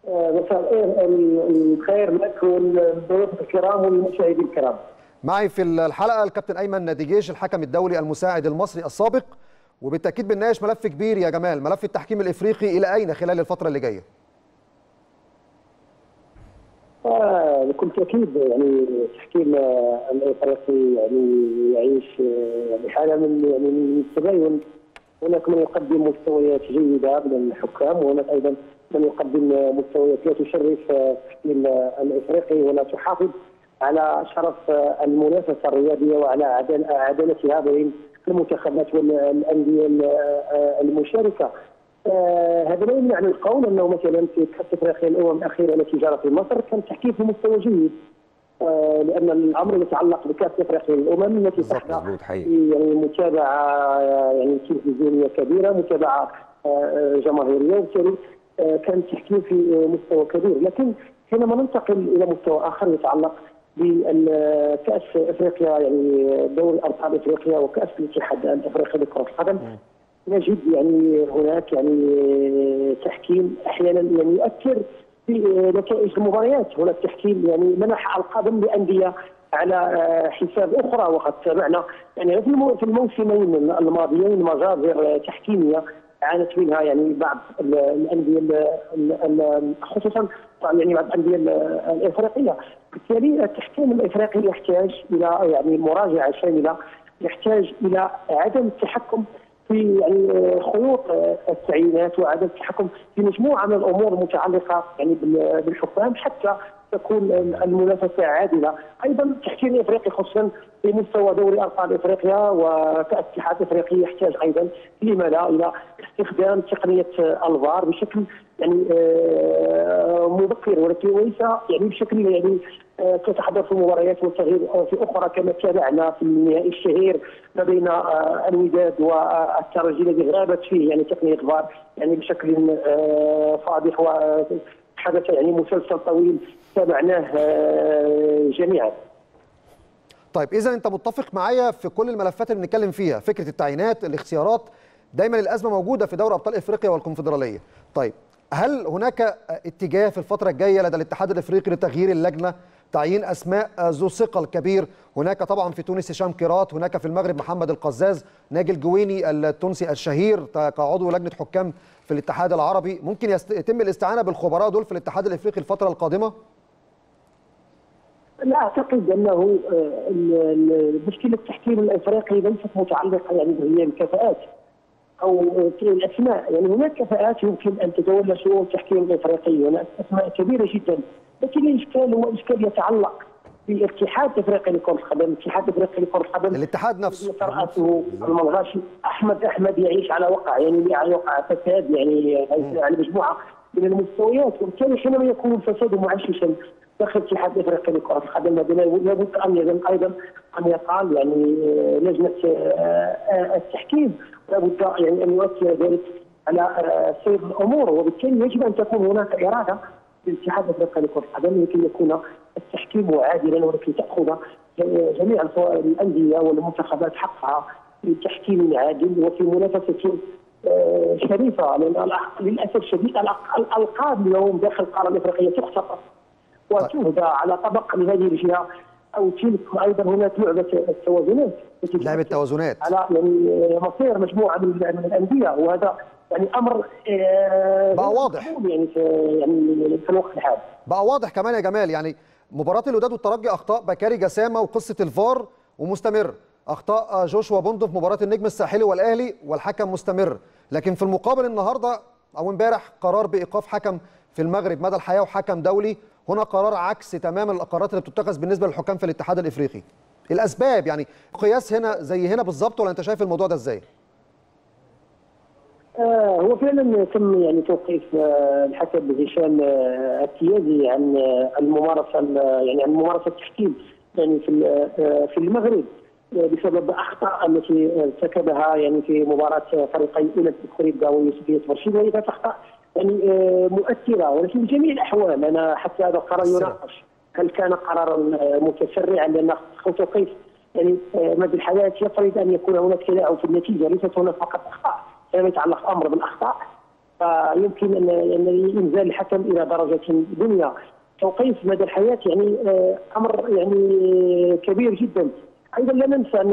مساء الخير لك والضيوف الكرام والمشاهدين الكرام. معي في الحلقه الكابتن ايمن نادي جيش الحكم الدولي المساعد المصري السابق، وبالتاكيد بنناقش ملف كبير يا جمال، ملف التحكيم الافريقي الى اين خلال الفتره اللي جايه. آه بكل تأكيد يعني التحكيم الافريقي يعني يعيش يعني حاله من يعني من التدين. هناك من يقدم مستويات جيده من الحكام، وهناك ايضا من يقدم مستويات لا تشرف التحكيم الافريقي ولا تحافظ على شرف المنافسه الرياضيه وعلى عدالتها بين المنتخبات والانديه المشاركه. آه هذا لا يمنع عن القول انه مثلا في كاس افريقيا الامم الاخيره التي جرت في مصر كان التحكيم في مستوى جيد، آه لان الامر يتعلق بكاس افريقيا الامم التي تحظى يعني متابعه يعني تلفزيونيه كبيره، متابعه آه جماهيريه، وبالتالي آه كان التحكيم في مستوى كبير. لكن حينما ننتقل الى مستوى اخر يتعلق بكاس افريقيا يعني دوري ابطال افريقيا وكاس الاتحاد الافريقي لكره القدم، نجد يعني هناك يعني تحكيم احيانا يعني يؤثر في نتائج المباريات. هناك تحكيم يعني منح القدم لانديه على حساب اخرى، وقد تابعنا يعني في الموسمين الماضيين مجازر تحكيميه عانت منها يعني بعض الانديه خصوصا يعني بعض الانديه الافريقيه. بالتالي التحكيم الافريقي يحتاج الى يعني مراجعه شامله، يحتاج الى عدم التحكم في يعني خيوط التعيينات وعدم التحكم في مجموعه من الامور المتعلقه يعني بالحكام حتى تكون المنافسه عادله. ايضا التحكيم الافريقي خصوصا في مستوى دوري ابطال افريقيا وكاس الاتحاد الافريقي يحتاج ايضا لما لا الى استخدام تقنيه الفار بشكل يعني مبكر، ولكن ليس يعني بشكل يعني تتحدث في المباريات والتغيير في اخرى كما تابعنا في النهائي الشهير ما بين الوداد والترجي الذي غابت فيه يعني تقنيه الفار يعني بشكل فاضح، وحدث يعني مسلسل طويل تابعناه جميعا. طيب اذا انت متفق معايا في كل الملفات اللي بنتكلم فيها، فكره التعيينات، الاختيارات، دايما الازمه موجوده في دوري ابطال افريقيا والكونفدراليه. طيب هل هناك اتجاه في الفتره الجايه لدى الاتحاد الافريقي لتغيير اللجنه، تعيين اسماء ذو ثقل كبير؟ هناك طبعا في تونس هشام كيرات، هناك في المغرب محمد القزاز، ناجي الجويني التونسي الشهير كعضو لجنه حكام في الاتحاد العربي. ممكن يتم الاستعانه بالخبراء دول في الاتحاد الافريقي الفتره القادمه؟ لا اعتقد انه مشكله التحكيم الافريقي ليست متعلقه يعني بهي الكفاءات او الاسماء، يعني هناك كفاءات يمكن ان تتولى شؤون التحكيم الافريقي، هناك اسماء كبيره جدا، لكن الاشكال هو اشكال يتعلق بالاتحاد الافريقي لكره القدم، الاتحاد الافريقي لكره القدم الاتحاد نفسه رأسه المنغاشي احمد احمد يعيش على وقع يعني على وقع فساد يعني على مجموعه من المستويات، وبالتالي حينما يكون الفساد معششا دخل في حد يفرق فريق اصحاب المدينه، ولابد ان ايضا ان يفعل يعني لجنه التحكيم، لابد يعني ان يؤثر ذلك على سير الامور، وبالتالي يجب ان تكون هناك اراده للاتحاد الافريقي لكره القدم لكي يكون التحكيم عادلا ولكي تاخذ جميع الانديه والمنتخبات حقها في تحكيم عادل وفي منافسه شريفه. للاسف الشديد الالقاب اليوم داخل القاره الافريقيه تختطف وتهدى على طبق من هذه الجهه او تلك، وايضا هناك لعبه التوازنات، لعبه التوازنات على يعني مصير مجموعه من الانديه، وهذا يعني امر بقى واضح يعني في يعني في الوقت الحالي بقى واضح كمان يا جمال. يعني مباراه الوداد والترجي اخطاء بكاري جسامه وقصه الفار ومستمر، اخطاء جوشوا بوندو في مباراه النجم الساحلي والاهلي والحكم مستمر، لكن في المقابل النهارده او امبارح قرار بايقاف حكم في المغرب مدى الحياه وحكم دولي، هنا قرار عكس تماما القرارات اللي بتتخذ بالنسبه للحكام في الاتحاد الافريقي. الاسباب يعني قياس هنا زي هنا بالظبط، ولا انت شايف الموضوع ده ازاي؟ آه هو فعلا تم يعني توقيف آه الحكم هشام التيازي عن الممارسه يعني عن ممارسه التحكيم يعني في آه في المغرب بسبب اخطاء التي ارتكبها يعني في مباراه فريقي اولى كوريبا ويوسفيه برشيد، وهي كانت اخطاء يعني مؤثره، ولكن بجميع الاحوال انا حتى هذا القرار يناقش هل كان قرارا متسرعا، لان توقيف يعني مدى الحياه يفرض ان يكون هناك تلاعب في النتيجه، ليست هناك فقط اخطاء، فيما يتعلق الامر بالاخطاء فيمكن ان انزال الحكم الى درجه دنيا. توقيف مدى الحياه يعني امر يعني كبير جدا. ايضا لا ننسى ان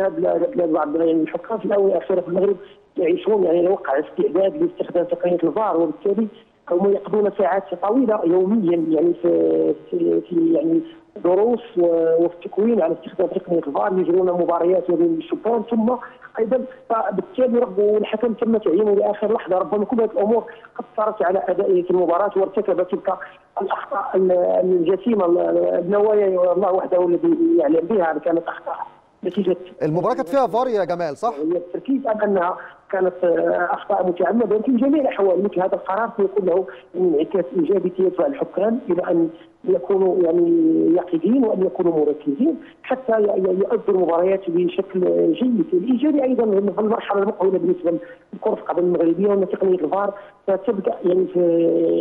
بعض يعني الحكام في الاونه الاخيره في المغرب يعيشون يعني وقع استعداد لاستخدام تقنيه الفار، وبالتالي هم يقضون ساعات طويله يوميا يعني في في يعني دروس وفي التكوين على استخدام تقنيه الفار، يجرون مباريات بين الشبان، ثم ايضا فبالتالي ربما الحكم تم تعيينه لاخر لحظه، ربما كل هذه الامور اثرت على ادائه في المباراه وارتكب تلك الاخطاء الجسيمه. النوايا الله وحده الذي يعلم بها كانت اخطاء نتيجه المباراه كانت فيها فار يا جمال صح؟ التركيز على انها كانت اخطاء متعمده، ولكن جميع الاحوال مثل هذا القرار سيكون له انعكاس ايجابي تيسر الحكام الى ان يكونوا يعني يقظين وان يكونوا مركزين حتى يؤدوا المباريات بشكل جيد. الايجابي ايضا في المرحله المقبله بالنسبه لكره القدم المغربيه وان تقنيه الفار ستبدا يعني في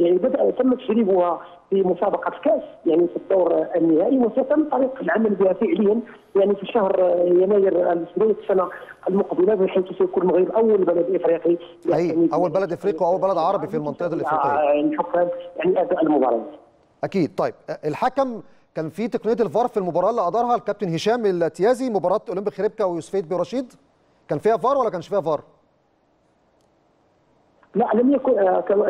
يعني بدا تم تجريبها في مسابقه الكاس يعني في الدور النهائي، وسيتم طريق العمل بها فعليا يعني في شهر يناير السنه المقبله، بحيث سيكون المغرب اول بلد افريقي يعني اول بلد افريقي واول بلد عربي في المنطقه الافريقيه الحكام يعني اداء المباريات. اكيد. طيب الحكم كان في تقنيه الفار في المباراه اللي ادارها الكابتن هشام التيازي، مباراه اولمبيك خريبكا ويوسفيه برشيد، كان فيها فار ولا كانش فيها فار؟ لا لم يكن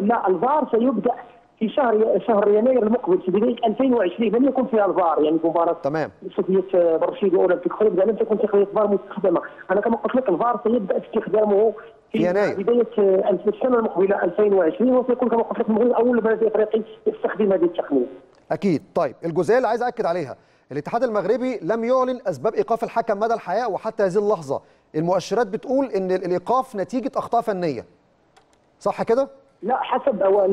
لا الفار سيبدا في شهر شهر يناير المقبل في بدايه ألفين وعشرين، لم يكن فيها الفار يعني في مباراه تمام يوسفيه برشيد واولمبيك خريبكا لم تكن تقنيه الفار مستخدمه. انا كما قلت لك الفار سيبدا استخدامه في بدايه السنه المقبله ألفين وعشرين، وسيكون كما قلت لك المغرب اول بلد افريقي يستخدم هذه التقنيه. اكيد. طيب الجزئيه اللي عايز اكد عليها، الاتحاد المغربي لم يعلن اسباب ايقاف الحكم مدى الحياه وحتى هذه اللحظه، المؤشرات بتقول ان الايقاف نتيجه اخطاء فنيه. صح كده؟ لا حسب هو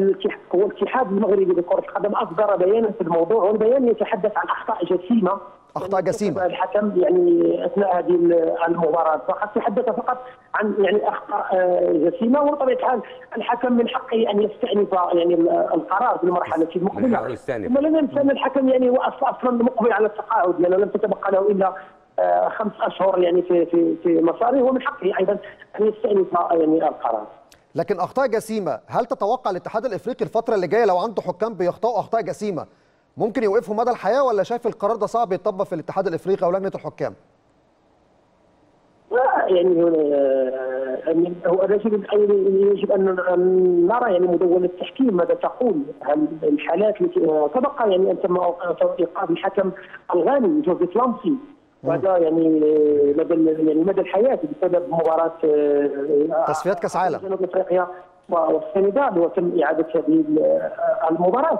الاتحاد المغربي لكره القدم اصدر بيانا في الموضوع، والبيان يتحدث عن اخطاء جسيمه اخطاء جسيمه الحكم يعني اثناء هذه المباراه، فقد تحدث فقط عن يعني اخطاء جسيمه، وبطبيعه الحال الحكم من حقه ان يستأنف يعني القرار في المرحله المقبله. ثم لا ننسى ان الحكم يعني هو اصلا مقبل على التقاعد، لانه لم تتبقى له الا خمس اشهر يعني في في في مساره، ومن حقه ايضا ان يستأنف يعني القرار. لكن اخطاء جسيمه، هل تتوقع الاتحاد الافريقي الفتره اللي جايه لو عنده حكام بيخطئوا اخطاء جسيمه ممكن يوقفهم مدى الحياه، ولا شايف القرار ده صعب يتطبق في الاتحاد الافريقي او لجنه الحكام؟ لا يعني هو يجب ان نرى يعني مدونه التحكيم ماذا تقول عن الحالات التي سبق يعني ان تم ايقاف الحكم الغاني جوزيف لامتي، وهذا يعني مدى يعني مدى الحياه بسبب مباراه تصفيات كاس عالم جنوب افريقيا والسنغال، وتم اعاده هذه المباراه.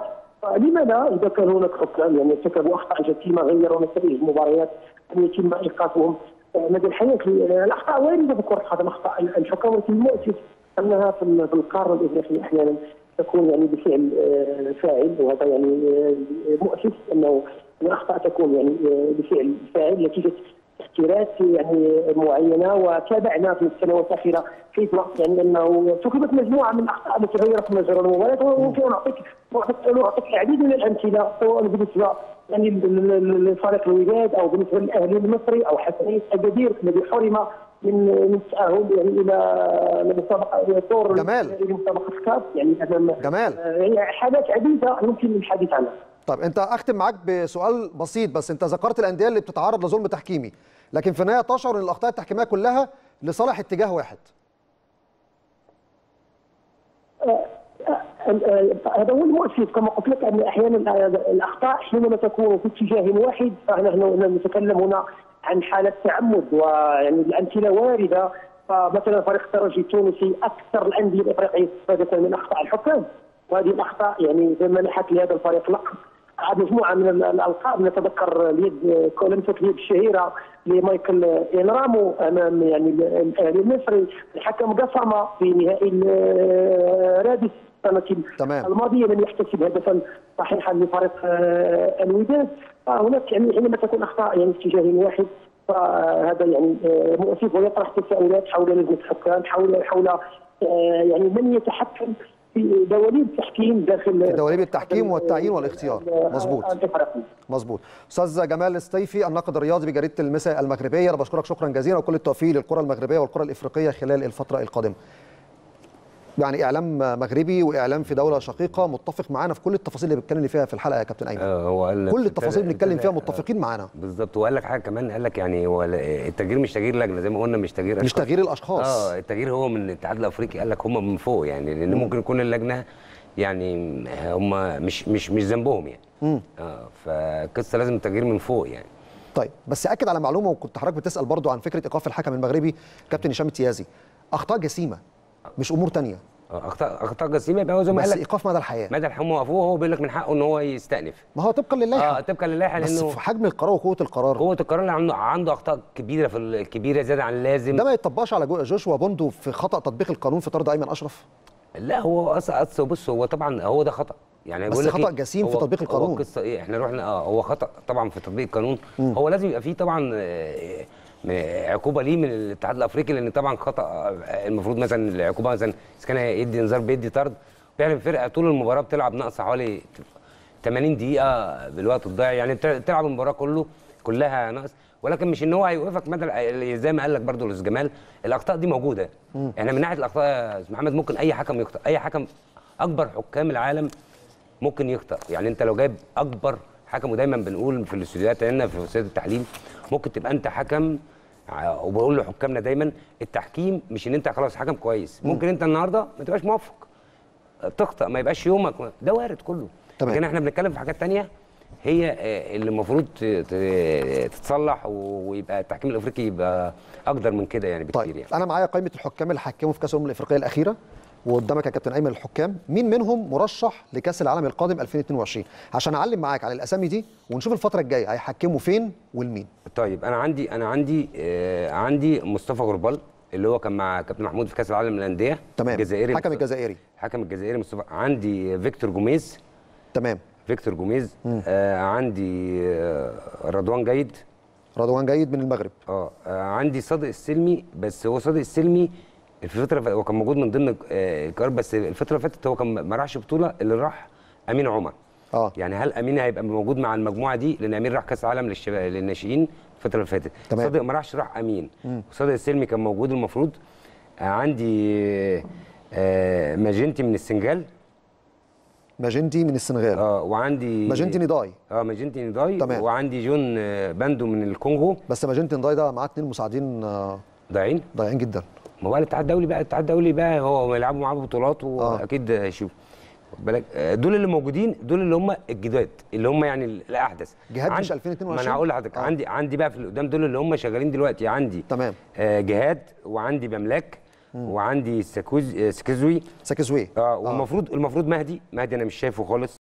لماذا اذا كان هناك حكام يعني ارتكبوا اخطاء جسيمه غيروا نتائج المباريات ان يتم ايقافهم مدى الحياه؟ الاخطاء وارده في كره القدم، اخطاء الحكام، ولكن المؤسف انها في القاره الافريقيه احيانا تكون يعني بفعل فاعل، وهذا يعني مؤسف انه الاخطاء تكون يعني بفعل فاعل نتيجه تفسيرات يعني معينه. وتابعنا في السنوات الاخيره كيف يعني انه ارتكبت مجموعه من الاخطاء التي غيرت مجرى المباراه، وممكن ان اعطيك نعطيك العديد من الامثله سواء بالنسبه يعني لفريق الوداد او بالنسبه للاهلي المصري او حتى اكادير الذي حرم من من التاهل يعني الى مسابقه دور مسابقه كاس يعني جمال يعني حالات عديده يمكن الحديث عنها. طيب انت اختم معاك بسؤال بسيط بس، انت ذكرت الانديه اللي بتتعرض لظلم تحكيمي، لكن في النهايه تشعر ان الاخطاء التحكيميه كلها لصالح اتجاه واحد. هذا هو المؤسف كما قلت لك، ان احيانا الاخطاء حينما تكون في اتجاه واحد فنحن نتكلم هنا عن حاله تعمد، ويعني الامثله وارده. فمثلا فريق الترجي التونسي اكثر الانديه الافريقيه استفاده من اخطاء الحكام، وهذه الاخطاء يعني منحت لهذا الفريق لقب مجموعه من الالقاب. نتذكر اليد لمسه اليد الشهيره لمايكل انرامو امام يعني الاهلي المصري، الحكم قسمه في نهائي رادس السنه الماضيه لم يحتسب هدفا صحيحا لفريق الوداد. فهناك يعني حينما تكون اخطاء يعني في اتجاه واحد فهذا يعني مؤسف، ويطرح تساؤلات حول لجنه الحكام، حول حول يعني من يتحكم دواليب التحكيم داخل دواليب التحكيم والتعيين والاختيار. مظبوط مظبوط. استاذ جمال السيفي الناقد الرياضي بجريده المساء المغربيه، انا بشكرك شكرا جزيلا وكل التوفيق للكره المغربيه والكره الافريقيه خلال الفتره القادمه. يعني اعلام مغربي واعلام في دوله شقيقه متفق معانا في كل التفاصيل اللي بنتكلم فيها في الحلقه يا كابتن ايمن. آه كل التفاصيل اللي بنتكلم فيها متفقين معانا بالظبط. وقال لك حاجه كمان، قال لك يعني هو التغيير مش تغيير لجنه زي ما قلنا، مش تغيير مش تغيير الاشخاص. اه التغيير هو من الاتحاد الافريقي، قال لك هم من فوق يعني، لان ممكن يكون اللجنه يعني هم مش مش مش ذنبهم يعني. امم اه فالقصه لازم تغيير من فوق يعني. طيب بس اكد على معلومه، وكنت حضرتك بتسال برضو عن فكره ايقاف الحكم المغربي كابتن هشام تيازي، اخطاء جسيمه مش امور ثانيه. اخطاء اخطاء جسيمه يبقى هو زي ما قال لك ايقاف مدى الحياه، مدى الحياه هم وقفوه، هو بيقول لك من حقه ان هو يستأنف. ما هو طبقا للائحه. اه طبقا للائحه، لانه بس في حجم القرار وقوه القرار، قوه القرار اللي عنده عنده اخطاء كبيره في الكبيره زياده عن اللازم. ده ما يطبقش على جوشوا بوندو في خطا تطبيق القانون في طرد ايمن اشرف. لا هو اصل بص هو طبعا هو ده خطا يعني، بس خطا جسيم في تطبيق القانون. القصه ايه احنا رحنا اه هو خطا طبعا في تطبيق القانون. م. هو لازم يبقى فيه طبعا آه عقوبه ليه من الاتحاد الافريقي، لان طبعا خطا المفروض مثلا العقوبه مثلا اذا كان يدي انذار بيدي طرد، بيعمل فرقه طول المباراه بتلعب ناقصه حوالي ثمانين دقيقه بالوقت الضايع يعني، بتلعب المباراه كله كلها ناقص، ولكن مش ان هو هيوقفك مدى زي ما قال لك برضه الاستاذ جمال. الاخطاء دي موجوده. م. احنا من ناحيه الاخطاء يا استاذ محمد ممكن اي حكم يخطئ، اي حكم اكبر حكام العالم ممكن يخطئ يعني. انت لو جايب اكبر حكم، ودايما بنقول في الاستوديوهات عندنا في استوديو التحليل، ممكن تبقى انت حكم، وبقول لحكامنا دايما التحكيم مش ان انت خلاص حكم كويس، ممكن انت النهارده ما تبقاش موفق، تخطئ، ما يبقاش يومك، ده وارد كله. طبعا. لكن احنا بنتكلم في حاجات ثانيه هي اللي المفروض تتصلح، ويبقى التحكيم الافريقي يبقى اقدر من كده يعني بكتير. طيب. يعني انا معايا قائمه الحكام اللي حكموا في كاس الامم الافريقيه الاخيره، وقدامك يا كابتن ايمن الحكام، مين منهم مرشح لكاس العالم القادم ألفين واثنين وعشرين؟ عشان اعلم معاك على الاسامي دي ونشوف الفتره الجايه هيحكموا فين والمين. طيب انا عندي انا عندي آه عندي مصطفى غربال اللي هو كان مع كابتن محمود في كاس العالم للانديه. تمام. الجزائري، حكم الجزائري حكم الجزائري مصطفى. عندي فيكتور جوميز. تمام. فيكتور جوميز. آه عندي آه رضوان جيد رضوان جيد من المغرب. اه عندي صادق السلمي، بس هو صادق السلمي الفترة هو كان موجود من ضمن القرار، بس الفترة اللي فاتت هو كان ما راحش بطولة، اللي راح أمين عمر. اه يعني هل أمين هيبقى موجود مع المجموعة دي؟ لأن أمين راح كأس عالم للشباب للناشئين الفترة اللي فاتت. تمام. صادق ما راحش، راح أمين. وصادق السلمي كان موجود المفروض. عندي ماجنتي من السنغال. ماجنتي من السنغال. اه وعندي ماجنتي نداي. اه ماجنتي نداي. تمام. وعندي جون باندو من الكونغو. بس ماجنتي نداي ده معاه اثنين مساعدين ضايعين ضايعين جدا. ما هو الاتحاد الدولي بقى الاتحاد الدولي بقى هو بيلعبوا معاه بطولات، واكيد هيشوفوا بالك دول اللي موجودين، دول اللي هم الجداد اللي هم يعني الاحدث. جهاد جريشه ألفين واثنين وعشرين. ما انا هقول لحضرتك. آه. عندي عندي بقى في اللي قدام دول اللي هم شغالين دلوقتي. عندي تمام. آه جهاد، وعندي بملاك. مم. وعندي سكوز سكزوي سكزوي. اه والمفروض آه. المفروض مهدي مهدي انا مش شايفه خالص